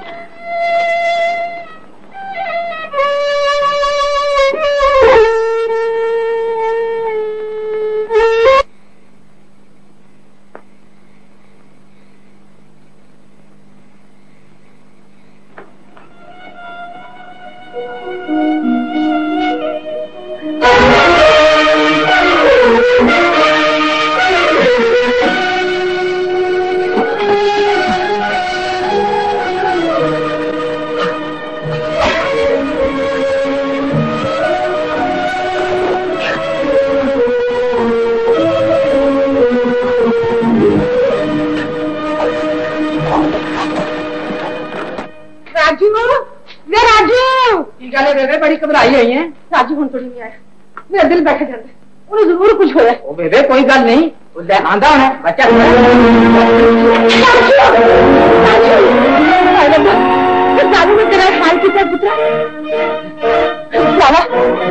लाला,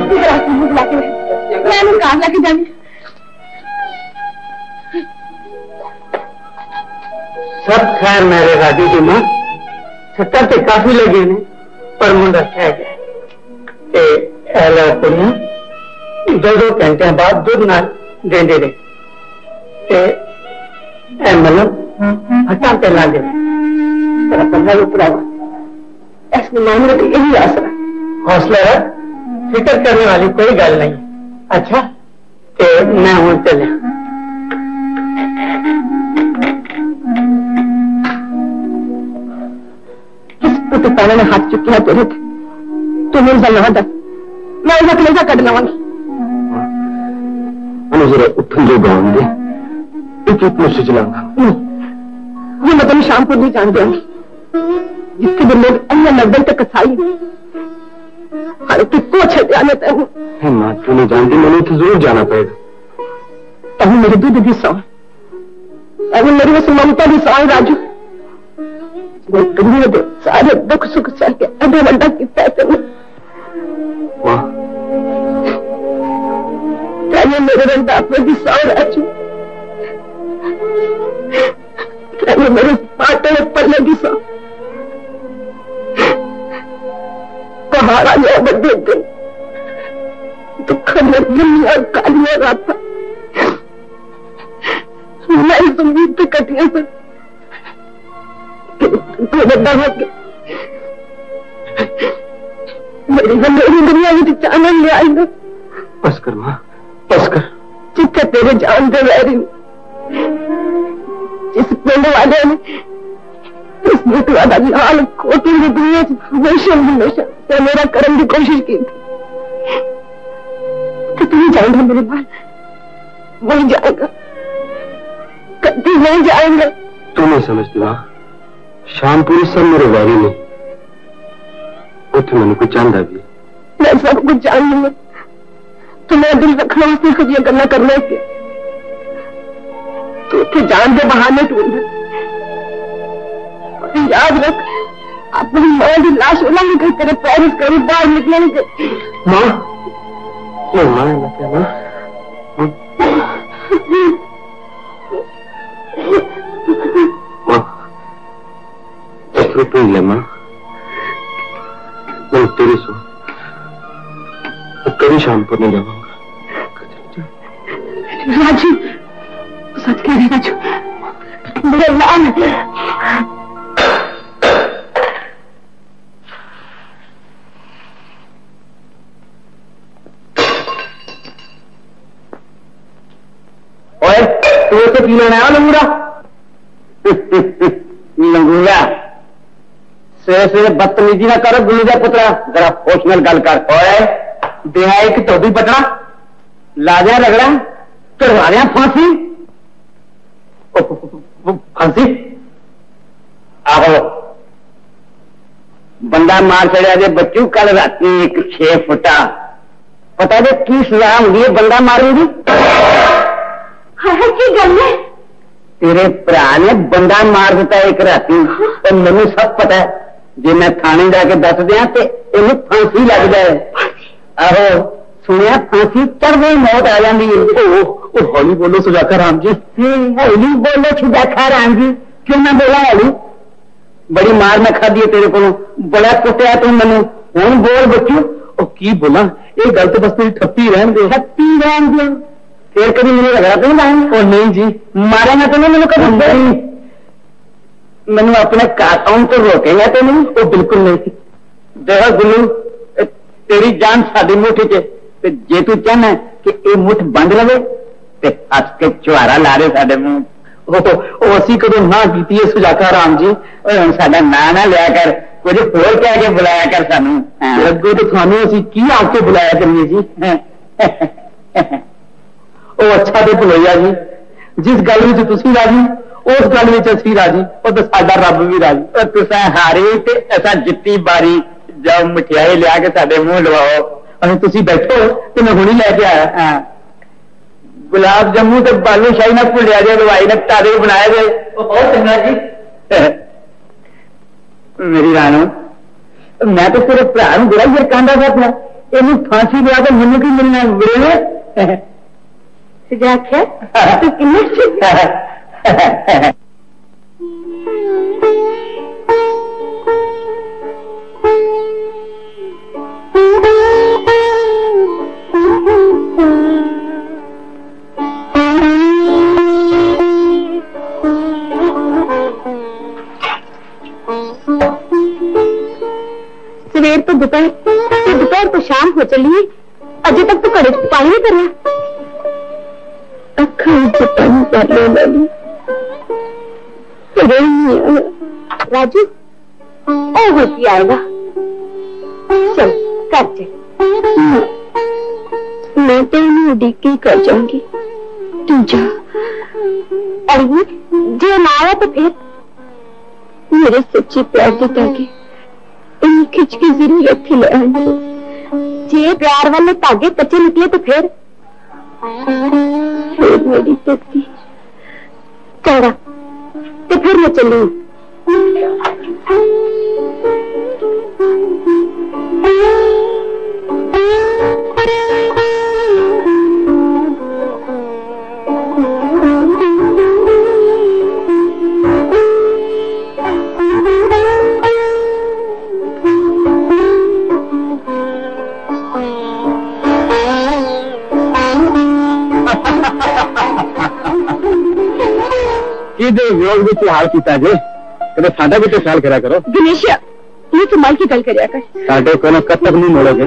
इधर आके मुझे बुलाते हैं। मैं उन्हें कहाँ लाके जाऊँ? सब खैर मेरे राजी की माँ, सत्तर से काफी लगे ने, पर मुंडा खा गया। ए ऐला पुनिया, दो दो घंटे बाद दूध ना देंगे रे। ए ऐ मतलब हटा के ला दे। तेरा पंद्रह रुपया ऐसे मामले पे यही आसरा। हौसला रख, फिक्र करने वाली कोई गल नहीं। अच्छा ते मैं हूं, चले इस पुतपाले ने हाथ चुके हैं तेरे तू मेरे साल नहा मैं इस अकलेजा कट लवांगी। मैं जरा उठन जो गाऊंगी एक एक मुझसे चलाऊंगा। नहीं ये मतलब शाम को नहीं जान देंगे जिसके दिन लोग अन्य नब्बे तक कसाई अरे किसको अच्छे जाने तय हूँ। माँ तू नहीं जानती मैंने तो जरूर जाना पड़ेगा। तभी मेरे दूध भी सौ अभी मेरी वो ममता भी सौ राजू तुम्हें सारे दुख सुख सह अभी बंदा की पैसे में पहले मेरे बंदा अपने भी सौ राजू पहले मेरे पाटे पल्ले भी सौ हमारा यह बदले दिन दुख में दुनिया कालिया राता मैं इस उम्मीद पे कटिया पर बदला हो गया मेरी गंभीर दुनिया में चानन ले आई ना। बस कर मां बस कर जितने तेरे जान दे रही जिस पेड़ वाले ने इस मुठ वाला लाल कोटी की दुनिया हमेशा हमेशा तो मेरा करने की कोशिश की थी तो तुम जाएगा मेरे बाल वही जाएगा कभी नहीं जाएगा। तू नहीं समझती मां शाम पूरी सब मेरे वारी में उठ मैंने कुछ जानता भी मैं सब कुछ जान लूंगा तो मेरा दिल रखना उसने खुद यह करना करना है तू उसे जान के बहाने ढूंढ याद रख अपनी माँ की लाश उलंग कर तेरे पैर करी बाहर निकलेंगे। माँ ये माँ है क्या माँ माँ तू पी ले माँ मैं तेरी सो तेरी शाम पर नहीं जाऊँगा। राजू सच कह रहे राजू मेरे लाल पीना लंगूरा लंगूरा सवेरे सवेरे बदतमीजी ना करो गुरु का पुत्रा जरा होश नाल गल कर। और दिहाई कि धोबी पटना लाजा रगड़ा करवा रहा फांसी फांसी आहो बंदा मार चढ़िया जे बच्चू कल राती एक छे फुटा पता जे की सजा होंगी है बंदा मारूंगी। की गल है तेरे भरा ने बंदा मार दिता एक राती तो मैनू सब पता है जे मैं थाने जाके दस दिया तो इनू फांसी लग जाए। आहो सुनिया फांसी चढ़दे मौत आ जाती है। हौली बोलो सुजाखा राम जी हौली बोलो सुजाखा राम जी क्यों ना बोला हौली बड़ी मार मैं खाधी है तेरे को बड़ा कुटिया तू मैनू हुण बोल बच्चू ओ की बोला ये गल तो बस तेरी ठप्पी रहन दे ठप्पी रहन दे फिर कभी मैंने रगड़ा तो नहीं मारेंगे। और नहीं जी मारे ना तो नहीं मैंने कभी नहीं मैंने अपने काकाओं तो रोकेगा तो नहीं वो बिल्कुल नहीं देखो गुल्लू तेरी जान साड़ी मुठ चे जे तू चाहना कि ये मुठ बंद रहे ते हस के छुहारा ला रहे साडे मुंह असी कदों ना की सुजाखा राम जी हम साडा ना ना लिया कर कुछ होर कह के बुलाया कर सानू अगो तो थानू असी की आके बुलाया करिए जी। ओ अच्छा तो भुलैया जी जिस गल में तुसी राजी उस गल में असी राजी और साडा रब भी राजी और तुसा हारे ते असा जित्ती बारी जाओ मठियाई लिया के साडे मुंह लवाओ असीं तुसी बैठो ते मैं हुणी लैके आया गुलाब जम्मू ते बालू शाही ना भुलिया जे दवाई ने तारे बनाए गए बहुत चंगा जी। मेरी राणो मैं तो तेरे भरा नूं बड़ा यरकांदा सपना इन फांसी दिया मनुकी मिलना मिले देर तो दोपहर तो दोपहर को शाम हो चली अजय तक तो कड़े पानी नहीं कर रहा। राजू ओ होती आएगा चल कर चल मैं तो डिग्री कर जाऊंगी तू जा। अरे जो ना आया तो फिर मेरे सच्चे प्यार देता के खिंच की जरूरत थी। जे प्यार वाले धागे कच्चे निकले तो फिर फिर मेरी चढ़ा तो फिर मैं चली हाल किता जे कदे साडा भी तो ख्याल करा करो। दिनेश ये कमाल की गल करया कर साडे कोनो कब तक नहीं मोड़ोगे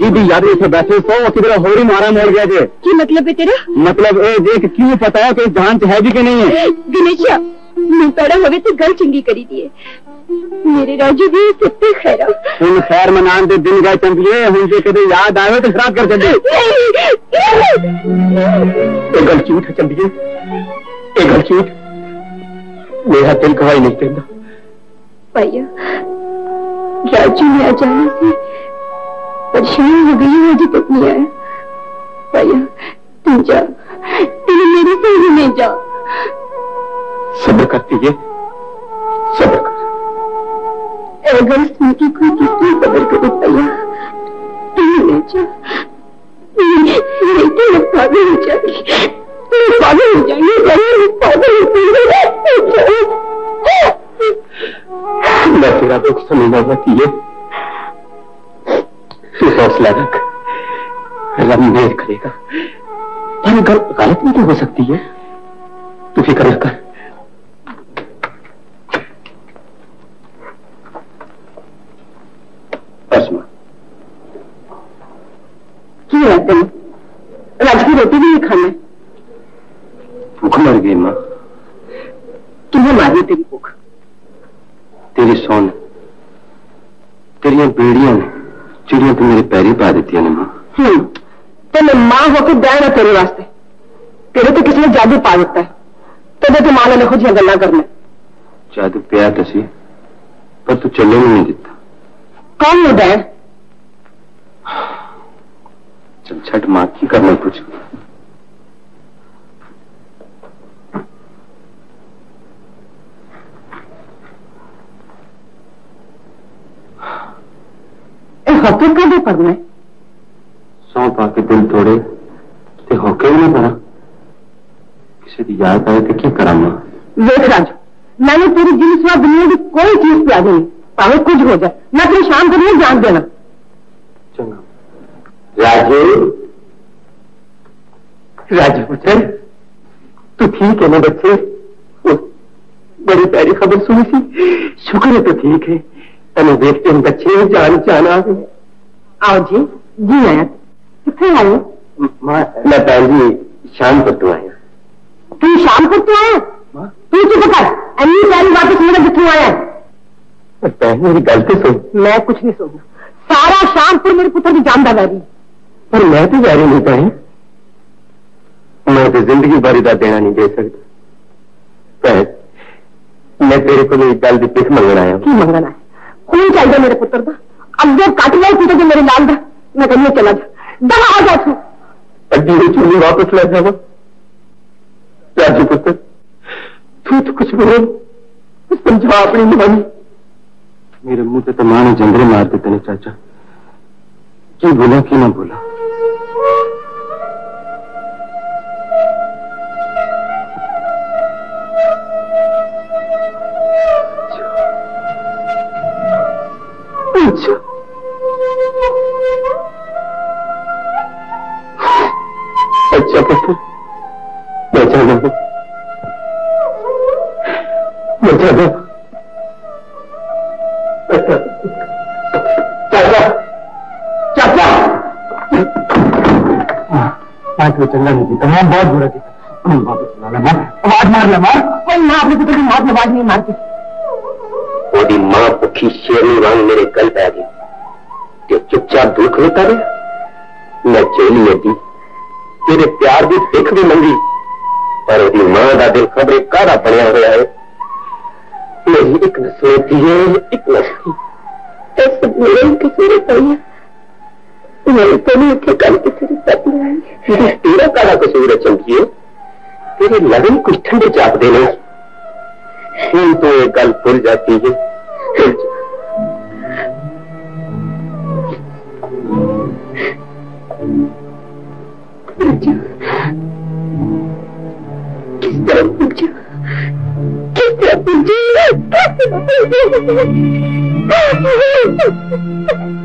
जी भी याद इथे बैठे सो किधर होरी मारा मोड़ गया जे की मतलब है तेरा मतलब ए देख क्यों पता है कि जांच है भी कि नहीं है। दिनेश मैं पड़ा होवे तो गल चंगी करी दिए मेरे राजू भी सत्ते खैरा सुन खैर मनान दे दिन गए चंगिए हुन जे कदे याद आवे तो खराब कर दे ए गल झूठ चंगिए ए गल झूठ मेरा दिल गवाई नहीं देता भैया। राजू ने अचानक से परेशान हो गई मुझे तक नहीं आया भैया तू जा तेरे मेरे सामने नहीं जा। सब्र करती है सब्र कर अगर सुन की कोई कितनी सब्र करे भैया तू नहीं जा तेरे पागल हो जाएगी पागल हो जाएगी पागल हो जाएगी। मैं तेरा दुख समझना चाहती है तू हौसला रख रब मेहर करेगा पर गल, गलत नहीं हो सकती है तू फिक्र न कर। असमा क्यों रहते हैं राज की रोटी भी नहीं खाना भूख मर गई माँ तुम्हें मारी तेरी भूख तेरी सोन तेरिया बेड़िया ने चिड़िया तो मेरे पैरी पा देती ने मां तो मैं मां होकर बहना तेरे वास्ते तेरे तो किसी ने जादू पा देता है तो देखो मां ने खुद गल्ला करना जादू पिया तो सी पर तू चलने नहीं देता कौन हो बहन चल छठ मां की करना कुछ होके कदे पढ़ना सौ पाके दिल तोड़े ते होके नहीं पड़ा किसी की याद आए तो क्या करा मां। देख राजू मैंने तेरी जिंदगी से दुनिया की कोई चीज प्यारी नहीं भावे कुछ हो जाए मैं तेरी शाम को नहीं जान देना चंगा। राजू राजू पुत्र तू ठीक है ना बच्चे बड़ी प्यारी खबर सुनी थी शुक्र है तो ठीक है तने देखते हम बच्चे जान जाना आओ जी जी आया कितने आए मैं बहन जी शाम को तो आया तू शाम को तो आया तू चुप कर अन्नी सारी बातें सुनना कितने आया बहन मेरी गल तो सुन मैं कुछ नहीं सुन सारा शाम पर मेरे पुत्र की जान दादा जी पर मैं तो जा रही नहीं भैन मैं तो जिंदगी भरी का देना नहीं दे सकता भैन मैं तेरे को मेरी गल की पिख मंगना आया की मंगना है खून चाहिए मेरे पुत्र का अब जो काट लिया पुत्र जो मेरे लाल का मैं कहीं चला जा दवा आ जा तू अड्डी चूड़ी वापस ला जावा राजू पुत्र तू तो कुछ बोल समझा अपनी निभानी मेरे मुंह पे तो मां ने जंगले मार देते ने चाचा कि भूला कि ना भूला। चंगा नहीं जीता, मैं बहुत बुरा जीता। वापस आवाज मार ले मार, कोई माँ अपने पुत्र की मौत में आवाज नहीं मारती। ओदी माँ भूखी शेरनी वांग मेरे गल पे आ गई, जो चुपचाप भूख होता रहा। मैं चेली लेती तेरे प्यार की देख भी मंगी, पर ओदी माँ का दिल खबरे काड़ा बनया होया है। मेरी एक न सोती है एक न सोती, ऐसे मेरे किसी ने पाया मेरे तो नहीं उठे कल किसी ने सपने आएंगे। तेरा तेरा काला कसूर है चमकिए, तेरे लगन कुछ ठंडे चाप देना। फिर तो ये गल भूल जाती है। किस तरह पूछो किस तरह पूछो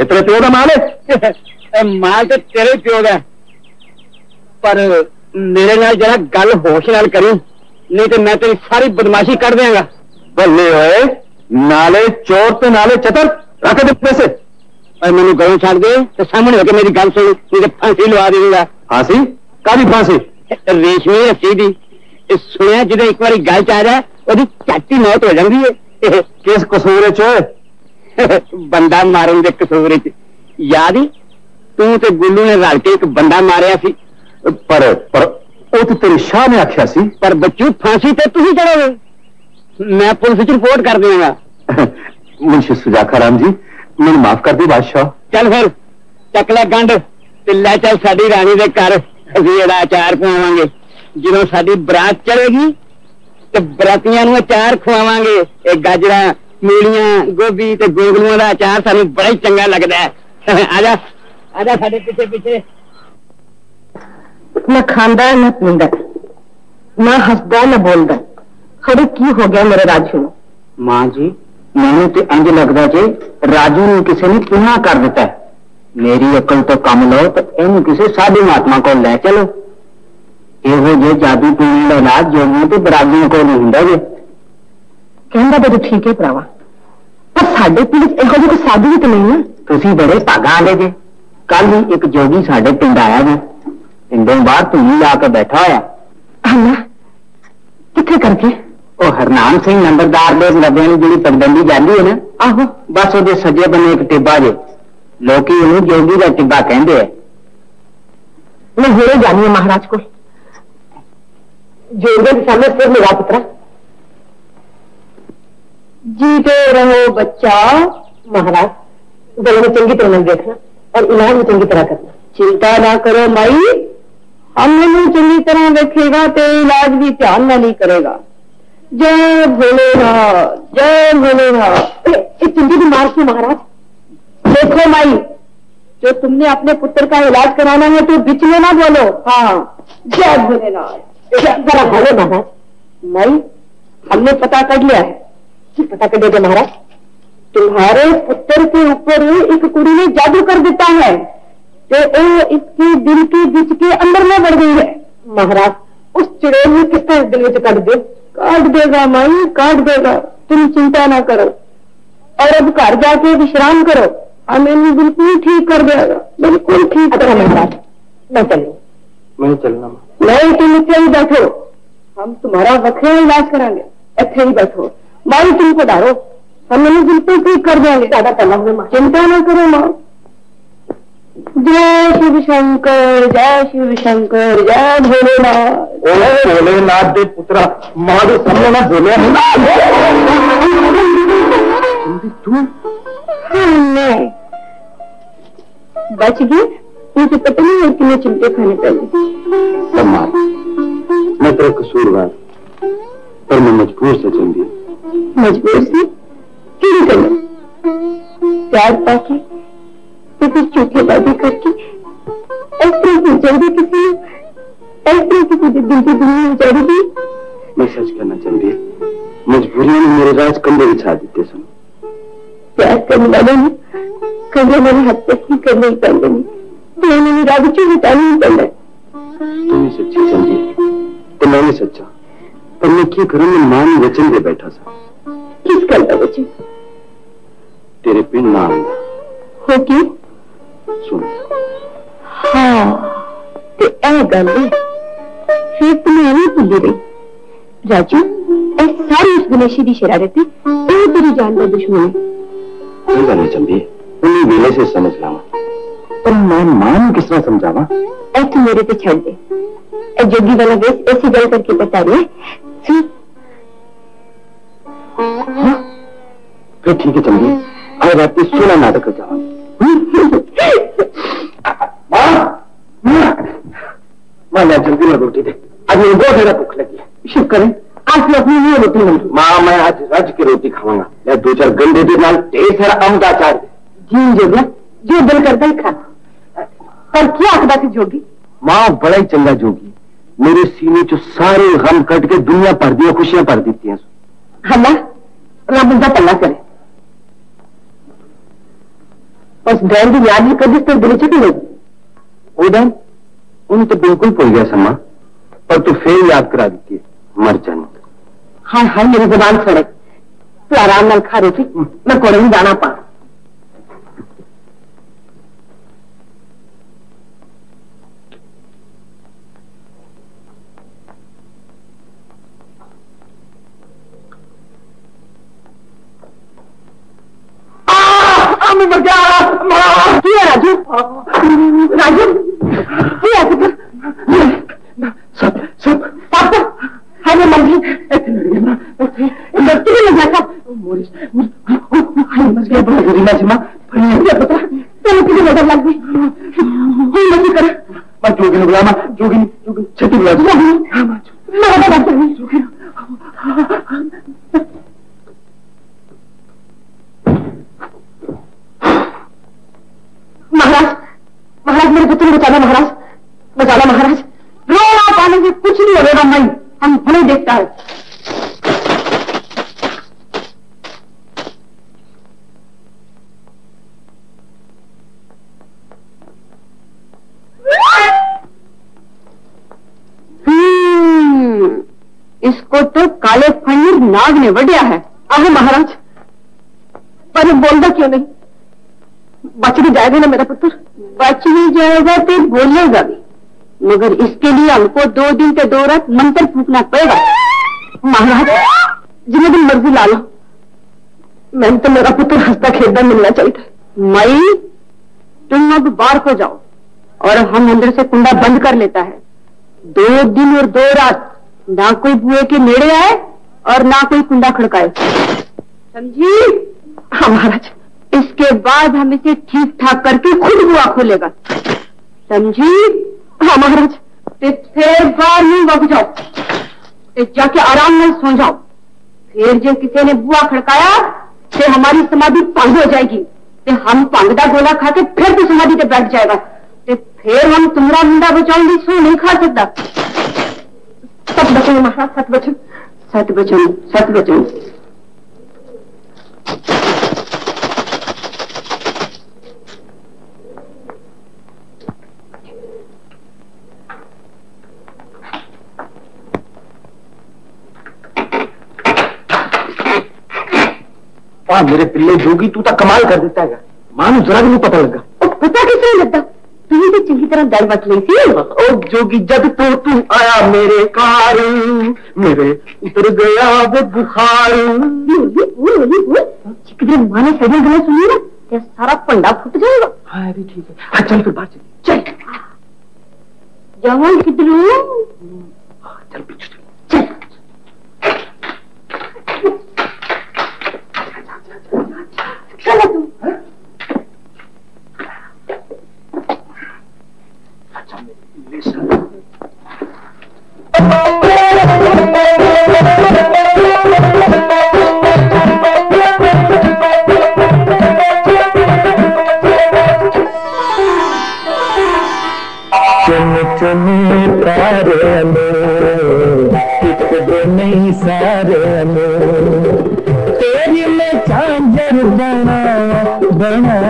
इतने प्यो का माल है। माल तो तेरे प्यो का, पर मेरे नाल जरा गल होश नाल करी, नहीं तो मैं तेरी सारी बदमाशी कर देंगा। भले होए नाले चोर तो नाले चतर, रख दे पैसे और मैनू गलों छाड़ दे, तो सामने होकर मेरी गल सुन, नहीं तो फांसी लवा देगा। फांसी? कादी फांसी? रेशमी रस्सी दी। सुनिया जो एक बार गल चाह रहा है चाटी मौत हो जाती है। किस कसूर च? बंदा मारन के कसूर च। याद ही तू ते गुल्लू ने रल के एक बंदा मारिया सी। पर पर ओ तो तेरी शाह ने आख्या सी। पर बच्चू फांसी ते तुसी चढ़ोगे, मैं पुलिस रिपोर्ट कर दूंगा। मुंशी सुजाखा राम जी मेनू माफ कर दी बादशाह। चल फिर चक लै गंढ ते लै चल साडी राणी दे घर, असीं इहदा अचार पावांगे। जो साडी बरात चढ़ेगी तो बरातियां नूं अचार खवावांगे। ये गाजरा मूलियां गोभी ते गोगलूआं दा अचार सानूं बड़ा ही चंगा लगदा है। आजा आजा साडे पिछे पिछे। ना खांदा ना पींदा ना हसदा ना बोलदा, खड़े की हो गया मेरे राजू नूं? मां जी मैनूं ते इंज लगदा जे राजू नूं किसी ने किहा कर दिता है। मेरी अकल तो कम लो तो इहनूं किसी साधु महात्मा को लै चलो। यह जादू टोने का इलाज योगियों तो बरागियों को नहीं होंगे जे। कहना तो ठीक है भरावा, पर साडे पिंड इहो जिहा साधु भी तो नहीं है। तुम बड़े भागा आए जे। कल ही एक जोगी साडे पिंड आया जी, पिंडों बाहर धूनी ला के बैठा होया। किथे करके? वो हरनाम सिंह नंबरदार दे लब्बे नूं जिहड़ी पगडंडी जांदी है ना, आहो बस वो सजे बने एक टिब्बा जे, लोकी उहनूं जोगी दा टिब्बा कहंदे आ। मैं हुणे जानी है महाराज कोल। जोगिया के सामने सिर लगा पुत्रा। जीते रहो बच्चा। महाराज गले में चंगी तरह देखना और इलाज में चंगी तरह करना। चिंता ना करो माई, हमने चंगी तरह देखेगा तो इलाज भी ध्यान ना नहीं करेगा। जय भोलेनाथ जय भोलेनाथ। चिंकी की मार क्यों महाराज? देखो माई, जो तुमने अपने पुत्र का इलाज कराना है तो बीच में ना बोलो। हाँ जय भोलेनाथ। महाराज मई हमने पता कर लिया है। कि पता कर दिया महाराज? तुम्हारे पुत्र के ऊपर एक कुड़ी ने जादू कर देता है, इसके दिल के बीच के अंदर में बढ़ गई है। महाराज उस चिड़े ने किस तरह दिल में काट दे? काट देगा माई काट देगा, तुम चिंता ना करो। और अब घर जाके विश्राम करो, हमें बिल्कुल ठीक कर देगा, बिल्कुल ठीक करो। महाराज मैं चलू? मैं चलना नहीं, तुम इतने ही बैठो, हम तुम्हारा वखरे इलाज कराएंगे। इतने ही बैठो माई, तुम पधारो, हम इन्हें बिल्कुल ठीक कर देंगे। ज्यादा पहला हुआ चिंता ना करो माँ। जय शिव शंकर जय शिव शंकर जय भोलेनाथ। ओए भोलेनाथ दे पुत्रा, मां के सामने ना बोलिया। बच गई, मुझे पता नहीं है कि मैं चिमटे खाने पड़े। मैं तेरा कसूरवार, पर मैं मजबूर से चंदी। मजबूर से? क्यों करो? प्यार पाके तो कुछ चूकेबाजी करके ऐसे ही जल्दी किसी ऐसे ही किसी दिन की दुनिया उजाड़ी। मैं सच कहना चाहती, मजबूरी ने मेरे राज कंधे बिछा देते सन। प्यार करने वाले ने कंधे मेरे हाथ तक ही करने ही पड़ेगी। मैंने राजू चुनता नहीं पड़े। तुम सच्ची चंदी तो मैंने सच्चा, पर मैं क्या करूं, मैं मान वचन दे बैठा सा। किस गल दा वचन? तेरे पिंड ना आंदा हो कि सुन। हाँ ते ए गल फिर तुम्हें नहीं भूली रही राजू। ए सारी उस गणेशी दी शरारत थी, ओ तेरी जान दा दुश्मन है। गल नहीं चंदी, उन्हीं वेले से समझ लावा। पर मैं मां किस तरह समझावा? ऐसे मेरे पे छोड़ दे, जोगी वाला वेश ऐसी गल करके बता रही है। हाँ? फिर ठीक है चंदी, आज रात की सोलह नाटक कर जावा। मां मैं जल्दी में रोटी दे, आज मेरे बहुत ज्यादा भूख लगी है। शुक्र है आज मैं अपनी लिए रोटी मंगी। मां मैं आज रज की रोटी खाऊंगा, मैं दो चार गंदे के नाल ढेर सारा अम का अचार जी। जोगिया जो दिल करता ही खा, पर क्या आखदा सी जोगी? मां बड़ा ही चंगा जोगी, मेरे सीने चो सारे गम कट के दुनिया भर दिया खुशियां भर दी। रब उनका भला करे। बहन की याद भी कर दी तो दिल छुटी गई। उदन उन्हें तो बिल्कुल भूल गया सम्मा, पर तू फिर याद करा देती है, मर जाने। हाय हाय मेरी जबान सड़क, तू आराम नाल खा रोटी, मैं कोड़े में जाना पा। राजू राजू सब सब पापा है मैं मर गई नजर लग गई जोगी ने बुलाया जोगी जोगी छठी बुला महाराज महाराज मेरे पुत्र को बचाना महाराज बचाना महाराज रोना पानी से कुछ नहीं होगा मई हम भले देखता है। इसको तो काले फनीर नाग ने बढ़िया है। अरे महाराज पर बोलता क्यों नहीं? बच भी जाएगा ना मेरा पुत्र? बच भी जाएगा तो बोलेगा भी, मगर इसके लिए हमको दो दिन के दो रात मंत्र फूकना पड़ेगा। महाराज जिन्हें दिन मर्जी ला लो, मैंने तो मेरा पुत्र हंसता खेलता मिलना चाहिए था। मई तुम अब बाहर को जाओ और हम अंदर से कुंडा बंद कर लेता है। दो दिन और दो रात ना कोई बुए के नेड़े आए और ना कोई कुंडा खड़काए, समझी? हाँ महाराज, इसके बाद हम इसे ठीक ठाक करके खुद बुआ खोलेगा, समझी? हाँ महाराज, फिर बार नहीं वग जाओ, जाके आराम में सो जाओ। फिर जो किसी ने बुआ खड़काया फिर हमारी समाधि भंग हो जाएगी, ते हम भंग का गोला खा के फिर तो समाधि पे बैठ जाएगा, ते फिर हम तुम्हारा मुंडा बचाऊंगी सो नहीं खा सकता। सत बचन महाराज, सत बचन सत बचन सत बचन। वाह मेरे पिल्ले जोगी, तू तो कमाल कर देता है। मानू जरा भी नहीं पता लगा। पता किसी नहीं लगता, तू ही तो चंगी तरह डर मत ली थी। ओ जोगी, जब तो तू आया मेरे कार मेरे उतर गया वो बुखार। माने सजा गला सुनी ना, तेरा सारा पंडा फूट जाएगा। हाँ अभी ठीक है, हाँ चल फिर बाहर चल चल जाओ किधरू चल पीछे चलो तू। अच्छा ले चुन चुने तारे में एक दो नहीं सारे में तेरी में चांजर बना बना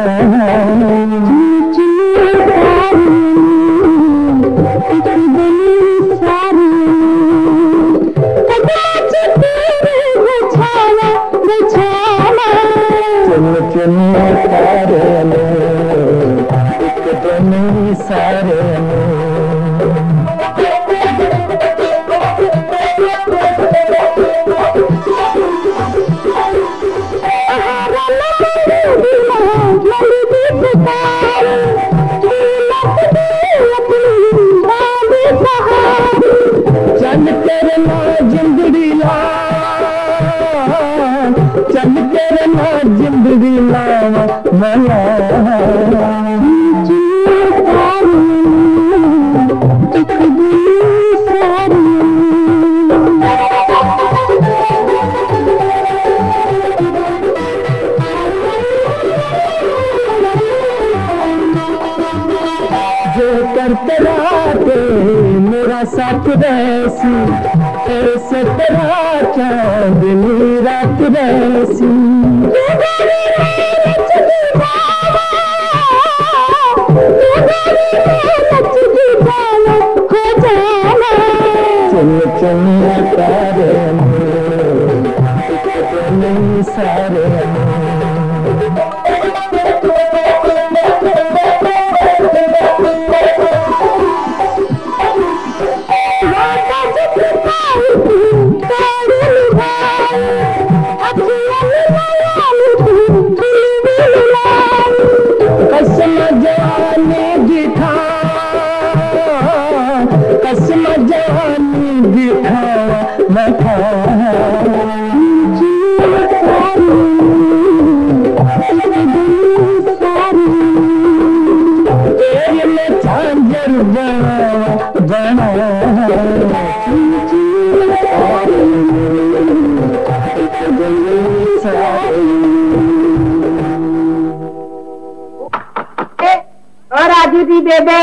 राजू बेबे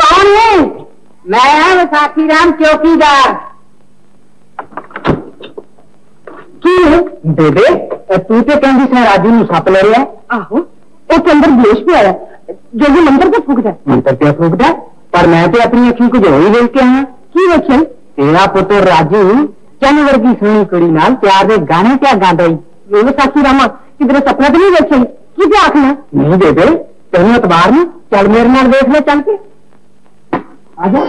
कौन है? मैं हूँ साथीराम चौकीदार। की है बेबे तू तो कहती से राजू नु सप ले लिया? आहो ओ के अंदर बेश पे आया जो जो मंदिर पे फूकदा है मंदिर पे फूकदा पर मैं तो अपनी अखी कुछ हो ही देख के आया। की वेखे तेरा पुत्र राजू चन वर्गी सोहनी कुड़ी नाल प्यार दे गाने क्या गांदा है। ये साथीराम किधरे सपना तो नहीं देखे कि क्या आखना नहीं बेबे तेन अतबार नहीं चल मेरे नाल देख ले चल के आजा।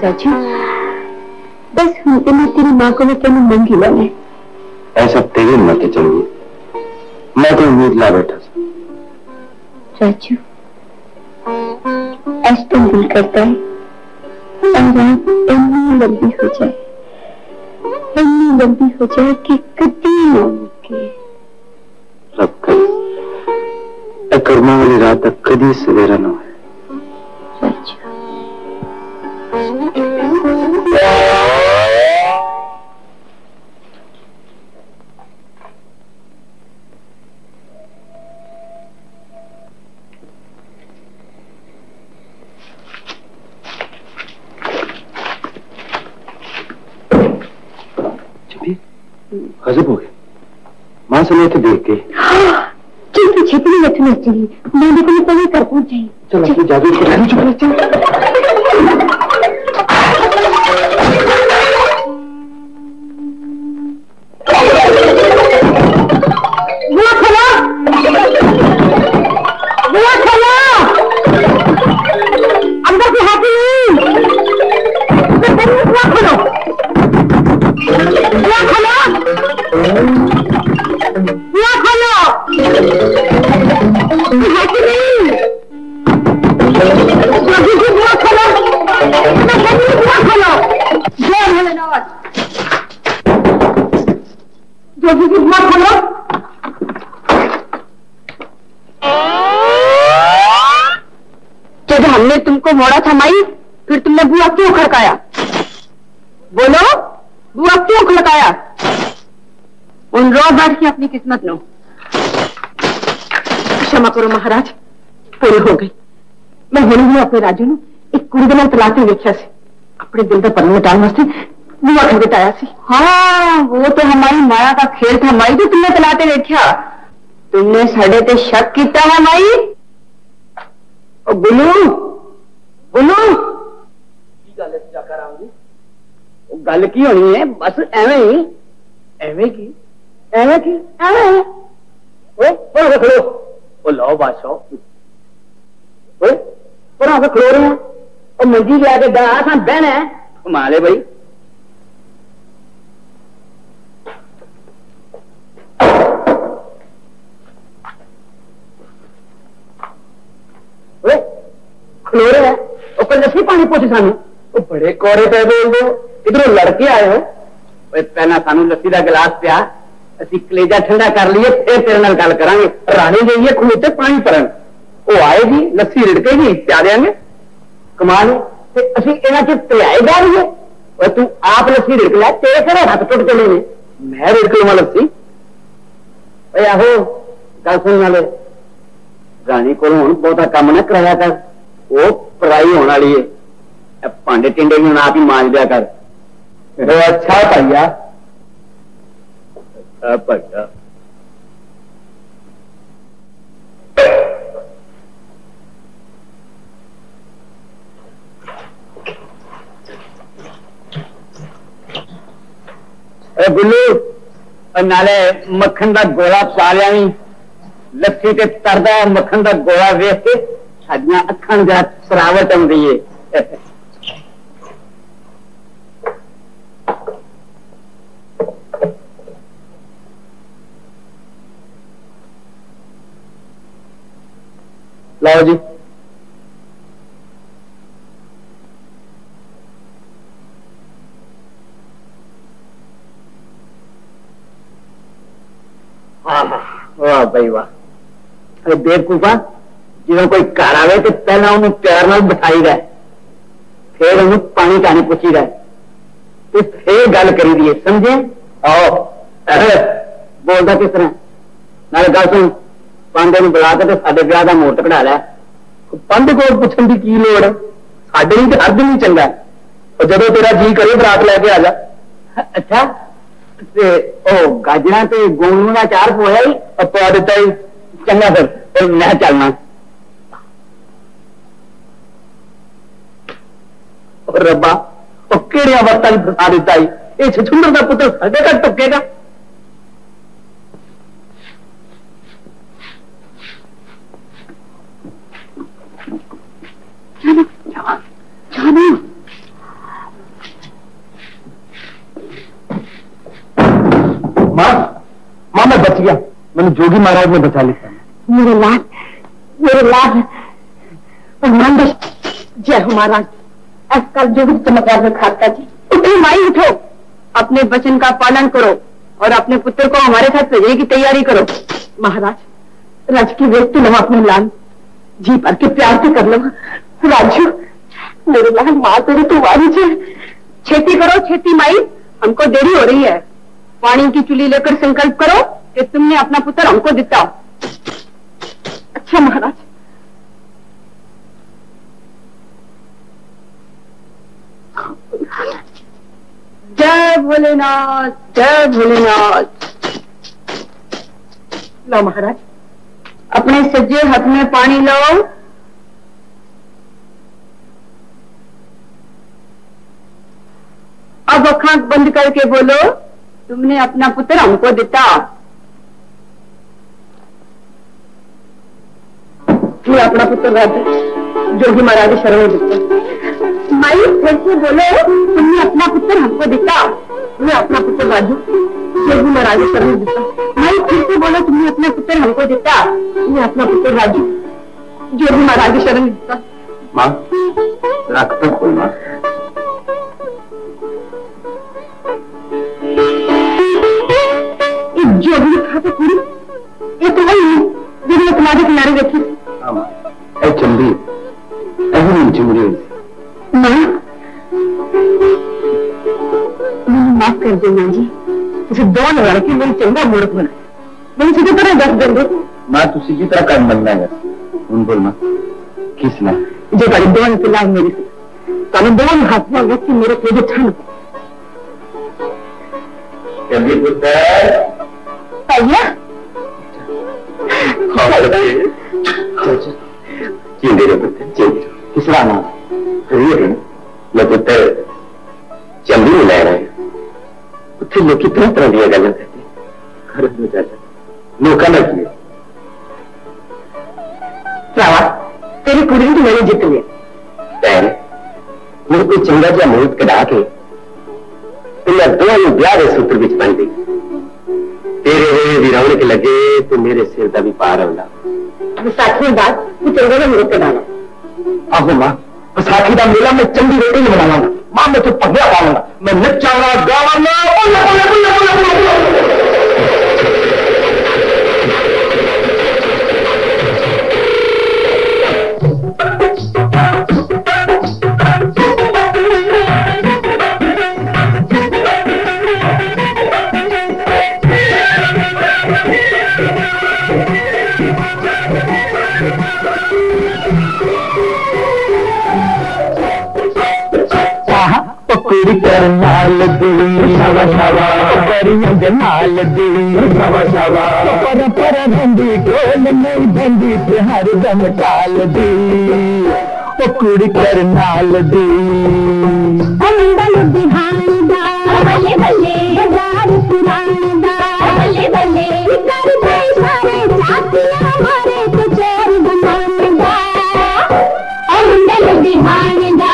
चाचू बस हम तो मैं तेरी माँ को मैं तेन मंगी लाने ऐसा तेरी माँ के चलिए मैं तो उम्मीद ला बैठा चाचू आज तो दिल करता है इतनी लंबी हो जाए इतनी लंबी हो जाए कि कभी ना मुके रब करे कर्मा वाली रात तक कभी सवेरा ना हो। गजब हो गया मां से मैं तो देख गई चिंकी छिपी मत में चाहिए मैं देखो पहले कर पूछे चलो जादू कर चलो चलो मोड़ा थमाई फिर तुमने बुआ क्यों खड़काया? बोलो बुआ क्यों खड़काया? उन रो बैठ के अपनी किस्मत लो। क्षमा करो महाराज पूरी हो गई। मैं हुण भी अपने राजू नू एक कुड़ी दे नाल तलाक वेख्या सी अपने दिल का पल्ला मिटाने वास्ते बुआ खड़काया सी। हाँ वो तो हमारी माया का खेल था माई जो तुमने तलाक वेख्या। तुमने साडे ते शक किया है माई? गुलू बोलो की गल है गल की होनी है बस एवें ही एवें की एवें की एवें ओए पर खड़ो ओ लो बादशाह ओए पर आप खड़ो रहे ओ मंजी ला के दासा बहना कमाल है भाई। ओए खड़ो रहे हैं नसी पानी पूछे सानू बड़े कोरे पे बोल दो इधरों लड़के आए हो पहला सानू लस्सी का गिलास पिया असी कलेजा ठंडा कर लिए फिर तेरे नाल गल करांगे। राणी गई है खूह ते पानी भरन वो आएगी लस्सी रिड़केगी पिया देंगे कमाल ते असी इन्हां च पियाए जा रही है और तू आप लस्सी रिड़क लै तेरे घर हथ टुट चले ने मैं रिड़क लवां लस्सी। आहो गल सुन नाले राणी कोलों हुण बहुता काम ना कराया कर वो पराई होने वाली है भांडे टिंडे भी आप ही मांज दिया कर। अच्छा भैया अच्छा भैया गुल्लू नाले मक्खन का गोला पा लिया लस्सी ते तरदा मक्खन का गोला वेख के साड़ियां अखां जरा सरावट आउंदी है। लाओ जी, वाह भाई वाह। अरे बेवकूफा, जो कोई घर आवे तो पहला उन्हें प्यार नाल बिठाई रहे, फिर उन्हें पानी पानी पूछी रहे, फिर गल करी दी, समझे? आओ बोलता किस तरह नाल गल सुन, पांडे नूं बुला के साडे ब्याह दा मुहूर्त कढ़ा लै। पांडे कोल पुछण दी की लोड़, साडे नहीं ते हर दिन चंगा, जदों तेरा जी करे बरात लैके आ जा। अच्छा गाजर ते गोलू का चार पोया पा दिता, चंगा फिर मैं चलना। रब्बा केड़िया वरतां फसा दिता, ये छछुंदर का पुत्र साडे घर टुकेगा। मां, मां मैं बच गया, मैंने जोगी महाराज ने बचा लिया। मेरे लाल, मेरे लाल, हनुमान जय हो महाराज। आजकल जोगी चमत्कार में खाता जी। उठो माई उठो, अपने वचन का पालन करो और अपने पुत्र को हमारे साथ भेजने की तैयारी करो। महाराज राज की व्यक्ति लवा अपने लाल, जी भर के प्यार से कर लवा। राजू मेरे लाल, माँ तेरे तो वारिज है, खेती करो खेती माई, हमको देरी हो रही है। पानी की चुली लेकर संकल्प करो कि तुमने अपना पुत्र हमको दिता। अच्छा महाराज। जय भोलेनाथ, जय भोलेनाथ। लो महाराज, अपने सज्जे हाथ में पानी लो। अब आँख बंद करके बोलो, तुमने अपना पुत्र हमको दिता। ये अपना पुत्र जोगी महाराज शरण में दिता। माई फिर से बोलो, तुमने अपना पुत्र हमको दिता। ये अपना पुत्र राजू जोगी महाराज शरण में दिता। माई फिर से बोलो, तुमने अपना पुत्र हमको दिता। ये अपना पुत्र राजू जोगी महाराज शरण में दिता। माँ रख तो खोल माँ। जो अभी खाते पूरी ये तो वही है जिन्हें तुम्हारे किनारे बैठी थी। चंदी चमड़ी माफ कर देना जी, तुझे दो लगा के मेरी चंगा मूर्ख बना, मेरी सीधे तरह दस दिन दे। माँ तुझे जितना काम बनना है उन बोलना किसना जो गाड़ी दोन पिला मेरी तुम दोन हाथ में व्यक्ति मेरे तेज छान भैया। तीसरा नाम मैं पुत्र चंदी में लै रहा है। उत्थे लोग तरह तरह दिया गल करते लोग भरावा तेरी कुड़ी तो मैंने जित लिया। भैन मेरे कोई चंगा जहा मुहूर्त कढ़ा के मैं दोनों ब्याह के सूत्र बिच बन गई। तेरे भी रौनक लगे तो मेरे सिर का भी पार आंदा। विसाखी बाद तू चंगे मेरे से डाला। आहो मां, विसाखी का मेला मैं चंगी रोटी नहीं बनाऊंगा। मां मैं तो भगड़ा पाऊंगा, मैं नचाऊंगा गावांगा। नाल दिली शवा शवा परियां दे नाल दिली शवा शवा पर पर बंदी कोल नहीं बंदी ते हर दम टाल दी ओ कुड़ी कर नाल दी अंदर बिहान दा बल्ले बल्ले यार पुरान दा बल्ले बल्ले कर दे सारे साथिया मारे ते चोर बनान दा अंदर बिहान दा।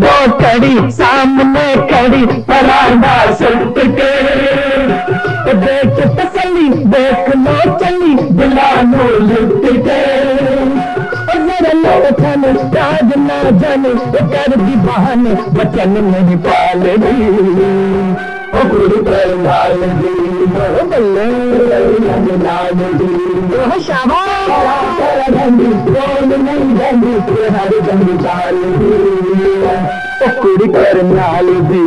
दो कड़ी सामने कड़ी परांदा सुट के देख तसली देख लो चली दिलानो लुट के ताज ना जाने कर दी बहाने बचन नहीं पाल दी ओ गुरु परमाल दी ओ बल्ले लाल दी ओ शाबाश रंगी बोल नहीं रंगी हर रंगी चाल दी ओ गुरु परमाल दी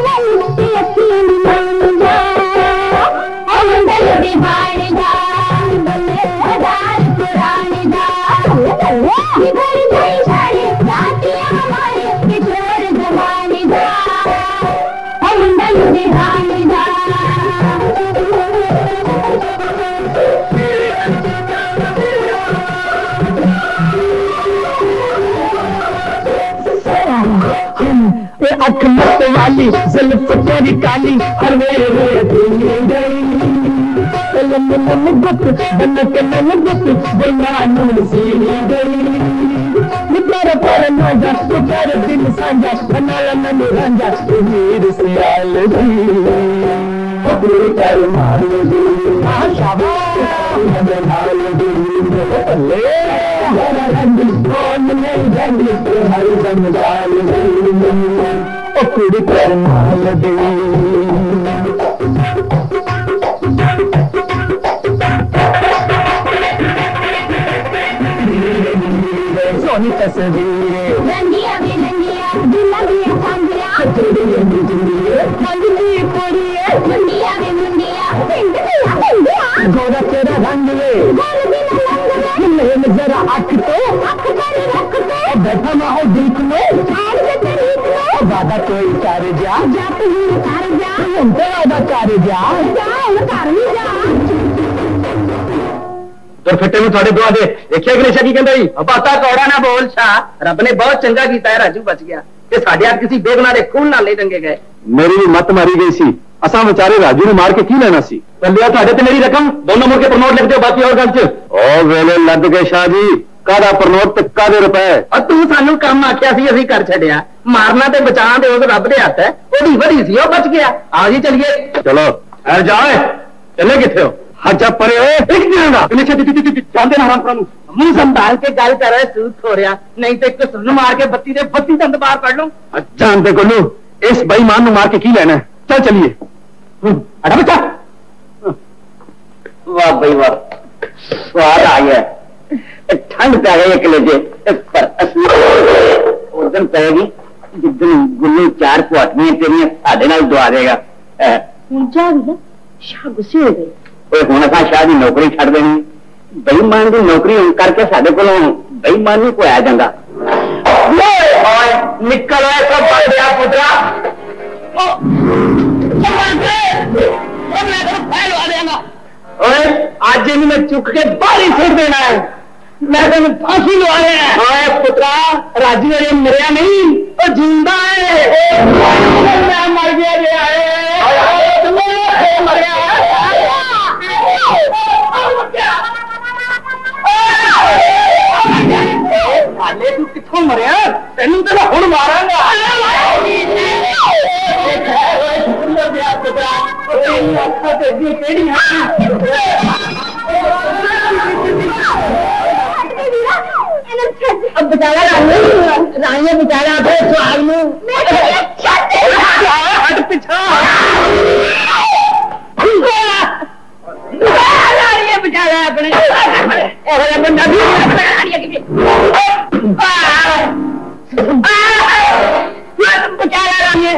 अखमत वाली जुल्फ तेरी काली हर मेरे दिन साझा बनाया मन रांझा वीर से आल दी रंगी बोल नहीं रंगी हर रंग डाल दी कुड़ी पर माल दी सोनी तस्वीर रंगिया भी रंगिया दुल्हा भी रंगिया कुड़ी रंगी जुड़िए मंगली कुड़िए मुंडिया भी मुंडिया पिंडिया पिंडिया गोरा तेरा रंग ले गोरा भी जरा आँख तो आँख तेरी रख दे बैठा ना हो देख लो चार से तेरी लो दादा कोई कार जा जा तू कार जा हम तो दादा कार जा जा हम कार नहीं जा तो फटे में थोड़े दुआ दे देखिए गणेशा की कहंदा जी बाता कौड़ा ना बोल सा रब ने बहुत चंगा कीता है राजू बच गया ते साडे हाथ किसी बेगुनाह दे खून नाल ले रंगे गए मेरी भी मत मारी गई सी असा बेचारे राजू ने मार के की लेना सी बल्लिया तुहाडे ते मेरी रकम दोनों मुड़ के प्रमोट लिख दियो बाकी और गल च ओ वेले लग गए शाह जी कादा प्रमोट ते कादे रुपए और तू सानू काम आख्या सी असि कर छड्या मारना ते बचाना दे उस रब दे हाथ है ओदी वडी सी ओ बच गया आ जी चलिए चलो हर जाए चले किथे हो हजा परे ओए एक दिन दा इने छे टिट टिट जांदे ना हराम मुंह संभाल के गल कर सूत थोरिया नहीं ते एक सुन मार के बत्ती दे बत्ती दंद बाहर कढ लूं जान दे कोलू इस बेईमान नु मार के की लेना चल चलिए अड़ा बच्चा वाह भाई वाह स्वाद आ गया ठंड पै गई कलेजे पर असली उस दिन पैगी जिस दिन गुल्लू चार कुआटनियां तेरियां साडे नाल दुआ देगा हुण जा गया शाह गुस्से हो गए हुण असां शाह दी नौकरी छड्ड देनी बेईमान दी नौकरी हुण करके साडे कोलों बेईमान नूं कोया जांदा ओए निकल ओए सब बंदिया पुत्रा ओ ओ मैं तेरे फैल वा देंगा ओए आज इन मैं चुक के बाहर ही छोड़ देना है मैं तेन फांसी लगा देना है ओए पुत्रा राजू अरे मरिया नहीं वो जिंदा है मैं मर गया रे आए तुम्हें मर गया हाले तू कितों मरिया तेन तो हुण मारांगा अब बेचारा रानिया बेचारा हट पिछा रानिया बेचारा अपने बेचारा रानिया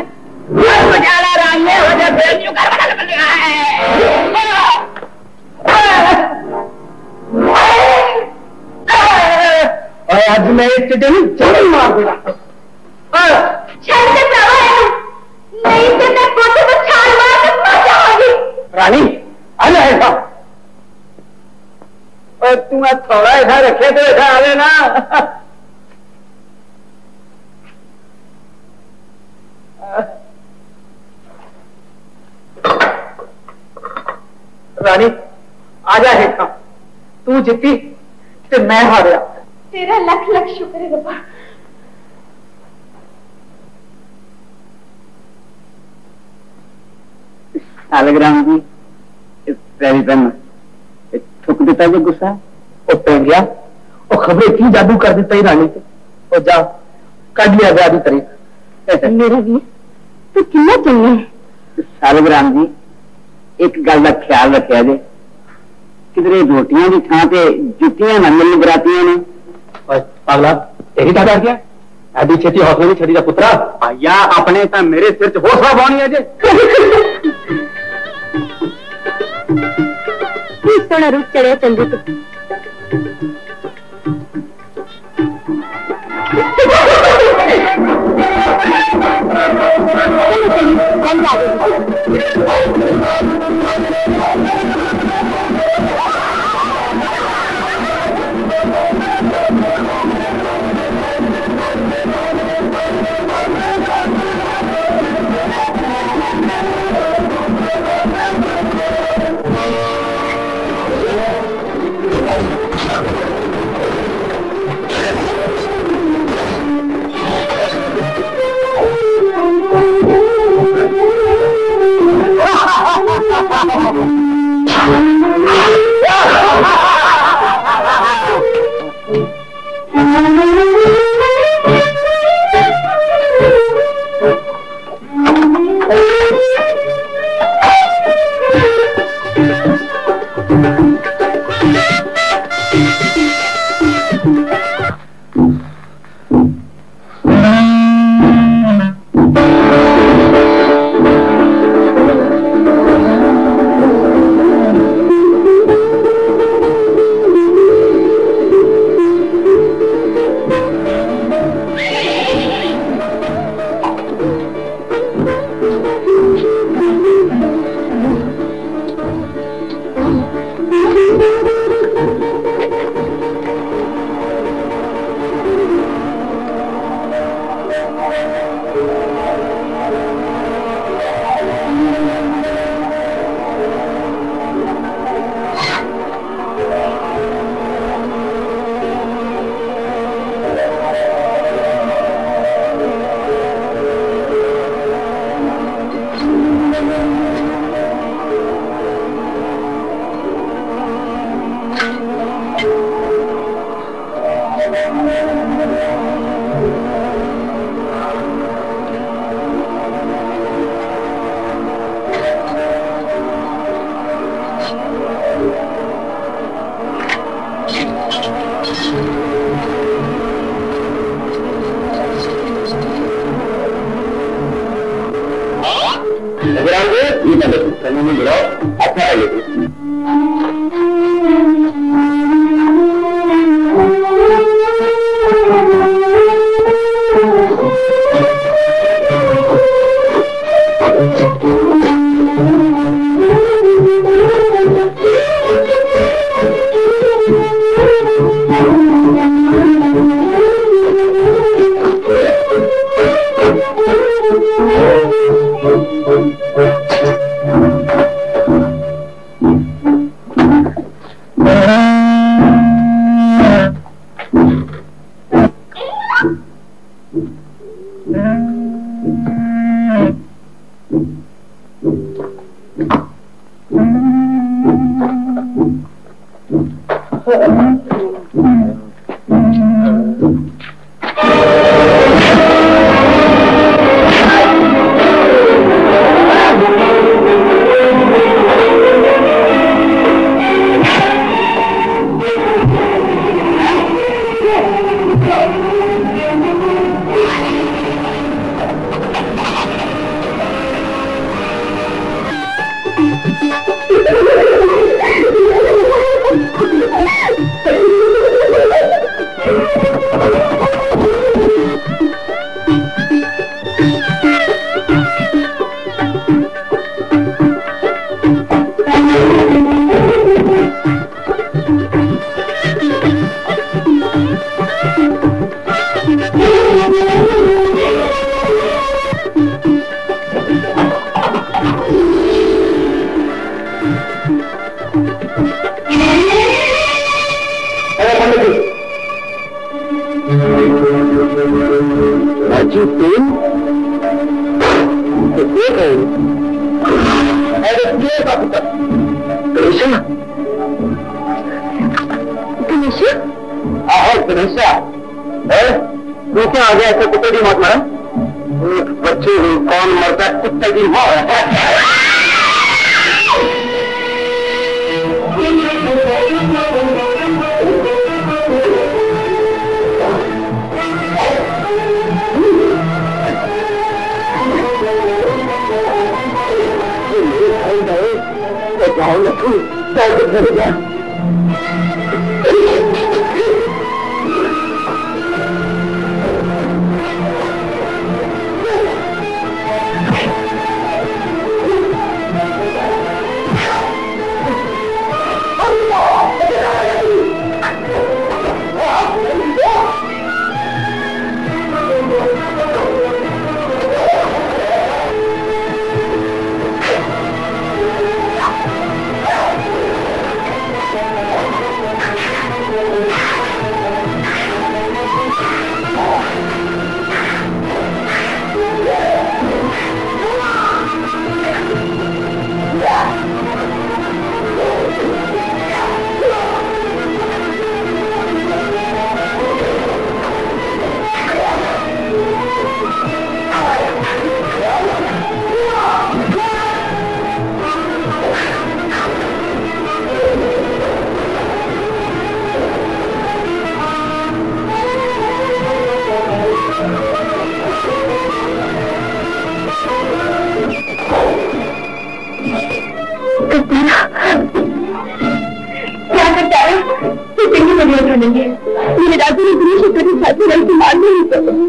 बेचारा रानिया हो जाए आज मैं चिट्टे में चढ़ मार दूंगा। रानी अन ऐसा तू थोड़ा ऐसा रखे तो ऐसा आवे ना। रानी आजा है था। तू जीती तो मैं हार गया। तेरा लख लख शुक्र है बाबा। सालग्राम जी ठुक देता जो गुस्सा वो पैर गया और खबरें की जादू कर देता ही रानी से और जा कट लिया जादू तरीका मेरा भी तो कितना चाहिए। सालग्राम जी एक गल का ख्याल रखा जे किधरे रोटियां की थां से जुतियां न मिल बरातियां ने पागला यही था क्या ऐसी छेती हौसले नहीं छेती का पुत्रा भैया अपने तो मेरे सिर च हौसला पानी है जे सोना रूप चढ़िया चंदू तो दिया है बाबू तक। गणेशा गणेशा आहो गणेशा तू क्या आ गया ऐसा कुत्ते की मौत मारा बच्चे हुए कौन मरता कुत्ते की मौत। जाओ लखू दर्द भर गया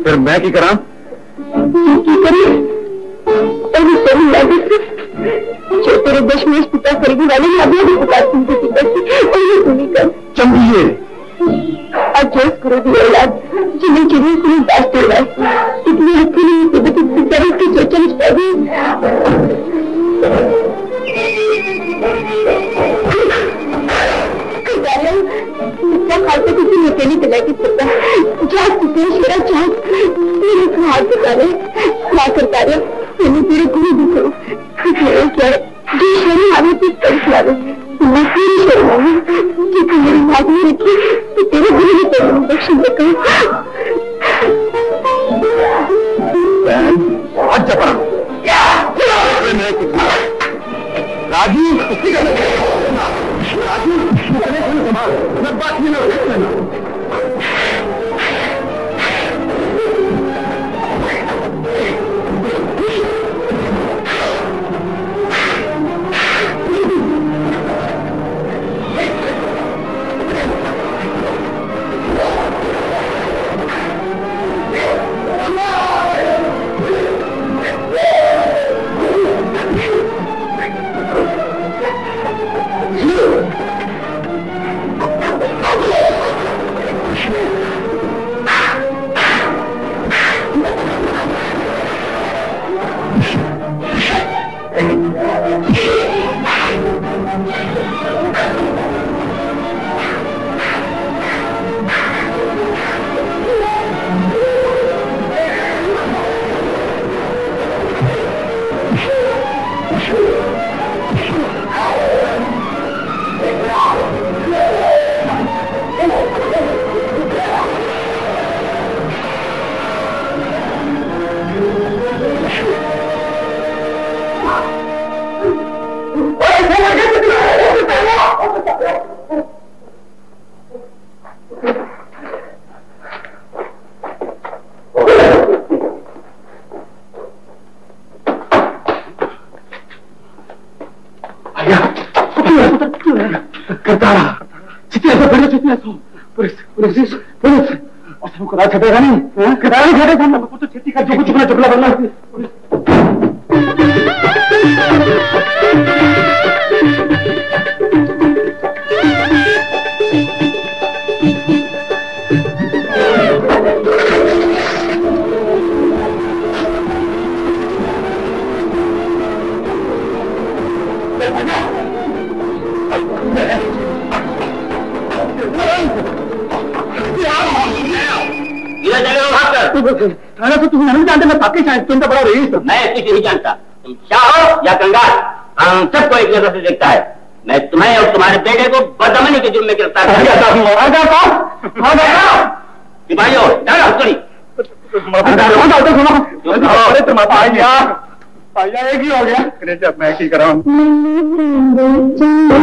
फिर मैं की करा की करी तो तेरे देश में पिता खरीदने वाले चंदीजिए अच्छा करो औलाद जिन्हें चिड़िए को दास कर रहा है इतनी अपनी तरह की सोचन चाहिए खालसा किसी निकेली तला की सत्ता जहाँ किसी शेरा चाह मेरे हाथ बता रहे क्या करता रहे मैंने तेरे गुरु दिखो क्या जो शेरी हमें कुछ कर खिला दो मैं तेरी शर्मा हूँ कि तू मेरी बात नहीं रखी तो तेरे गुरु ने तेरे बख्श देगा। आज जपना मैं कुछ राजू कुछ करना राजू मैं बात नहीं छपेगा नहीं तो खेती का जो चुकला चुकला बनना तो तुम नहीं जानते मैं पाकिस्तान तुम तो बड़ा रईस नहीं कुछ नहीं जानता तुम क्या हो या कंगाल हम सबको एक नजर से देखता है। मैं तुम्हें और तुम्हारे बेटे को बदमनी के जुर्म में गिरफ्तार करता हूँ। एक ही हो गया, मैं एक ही कर रहा हूँ।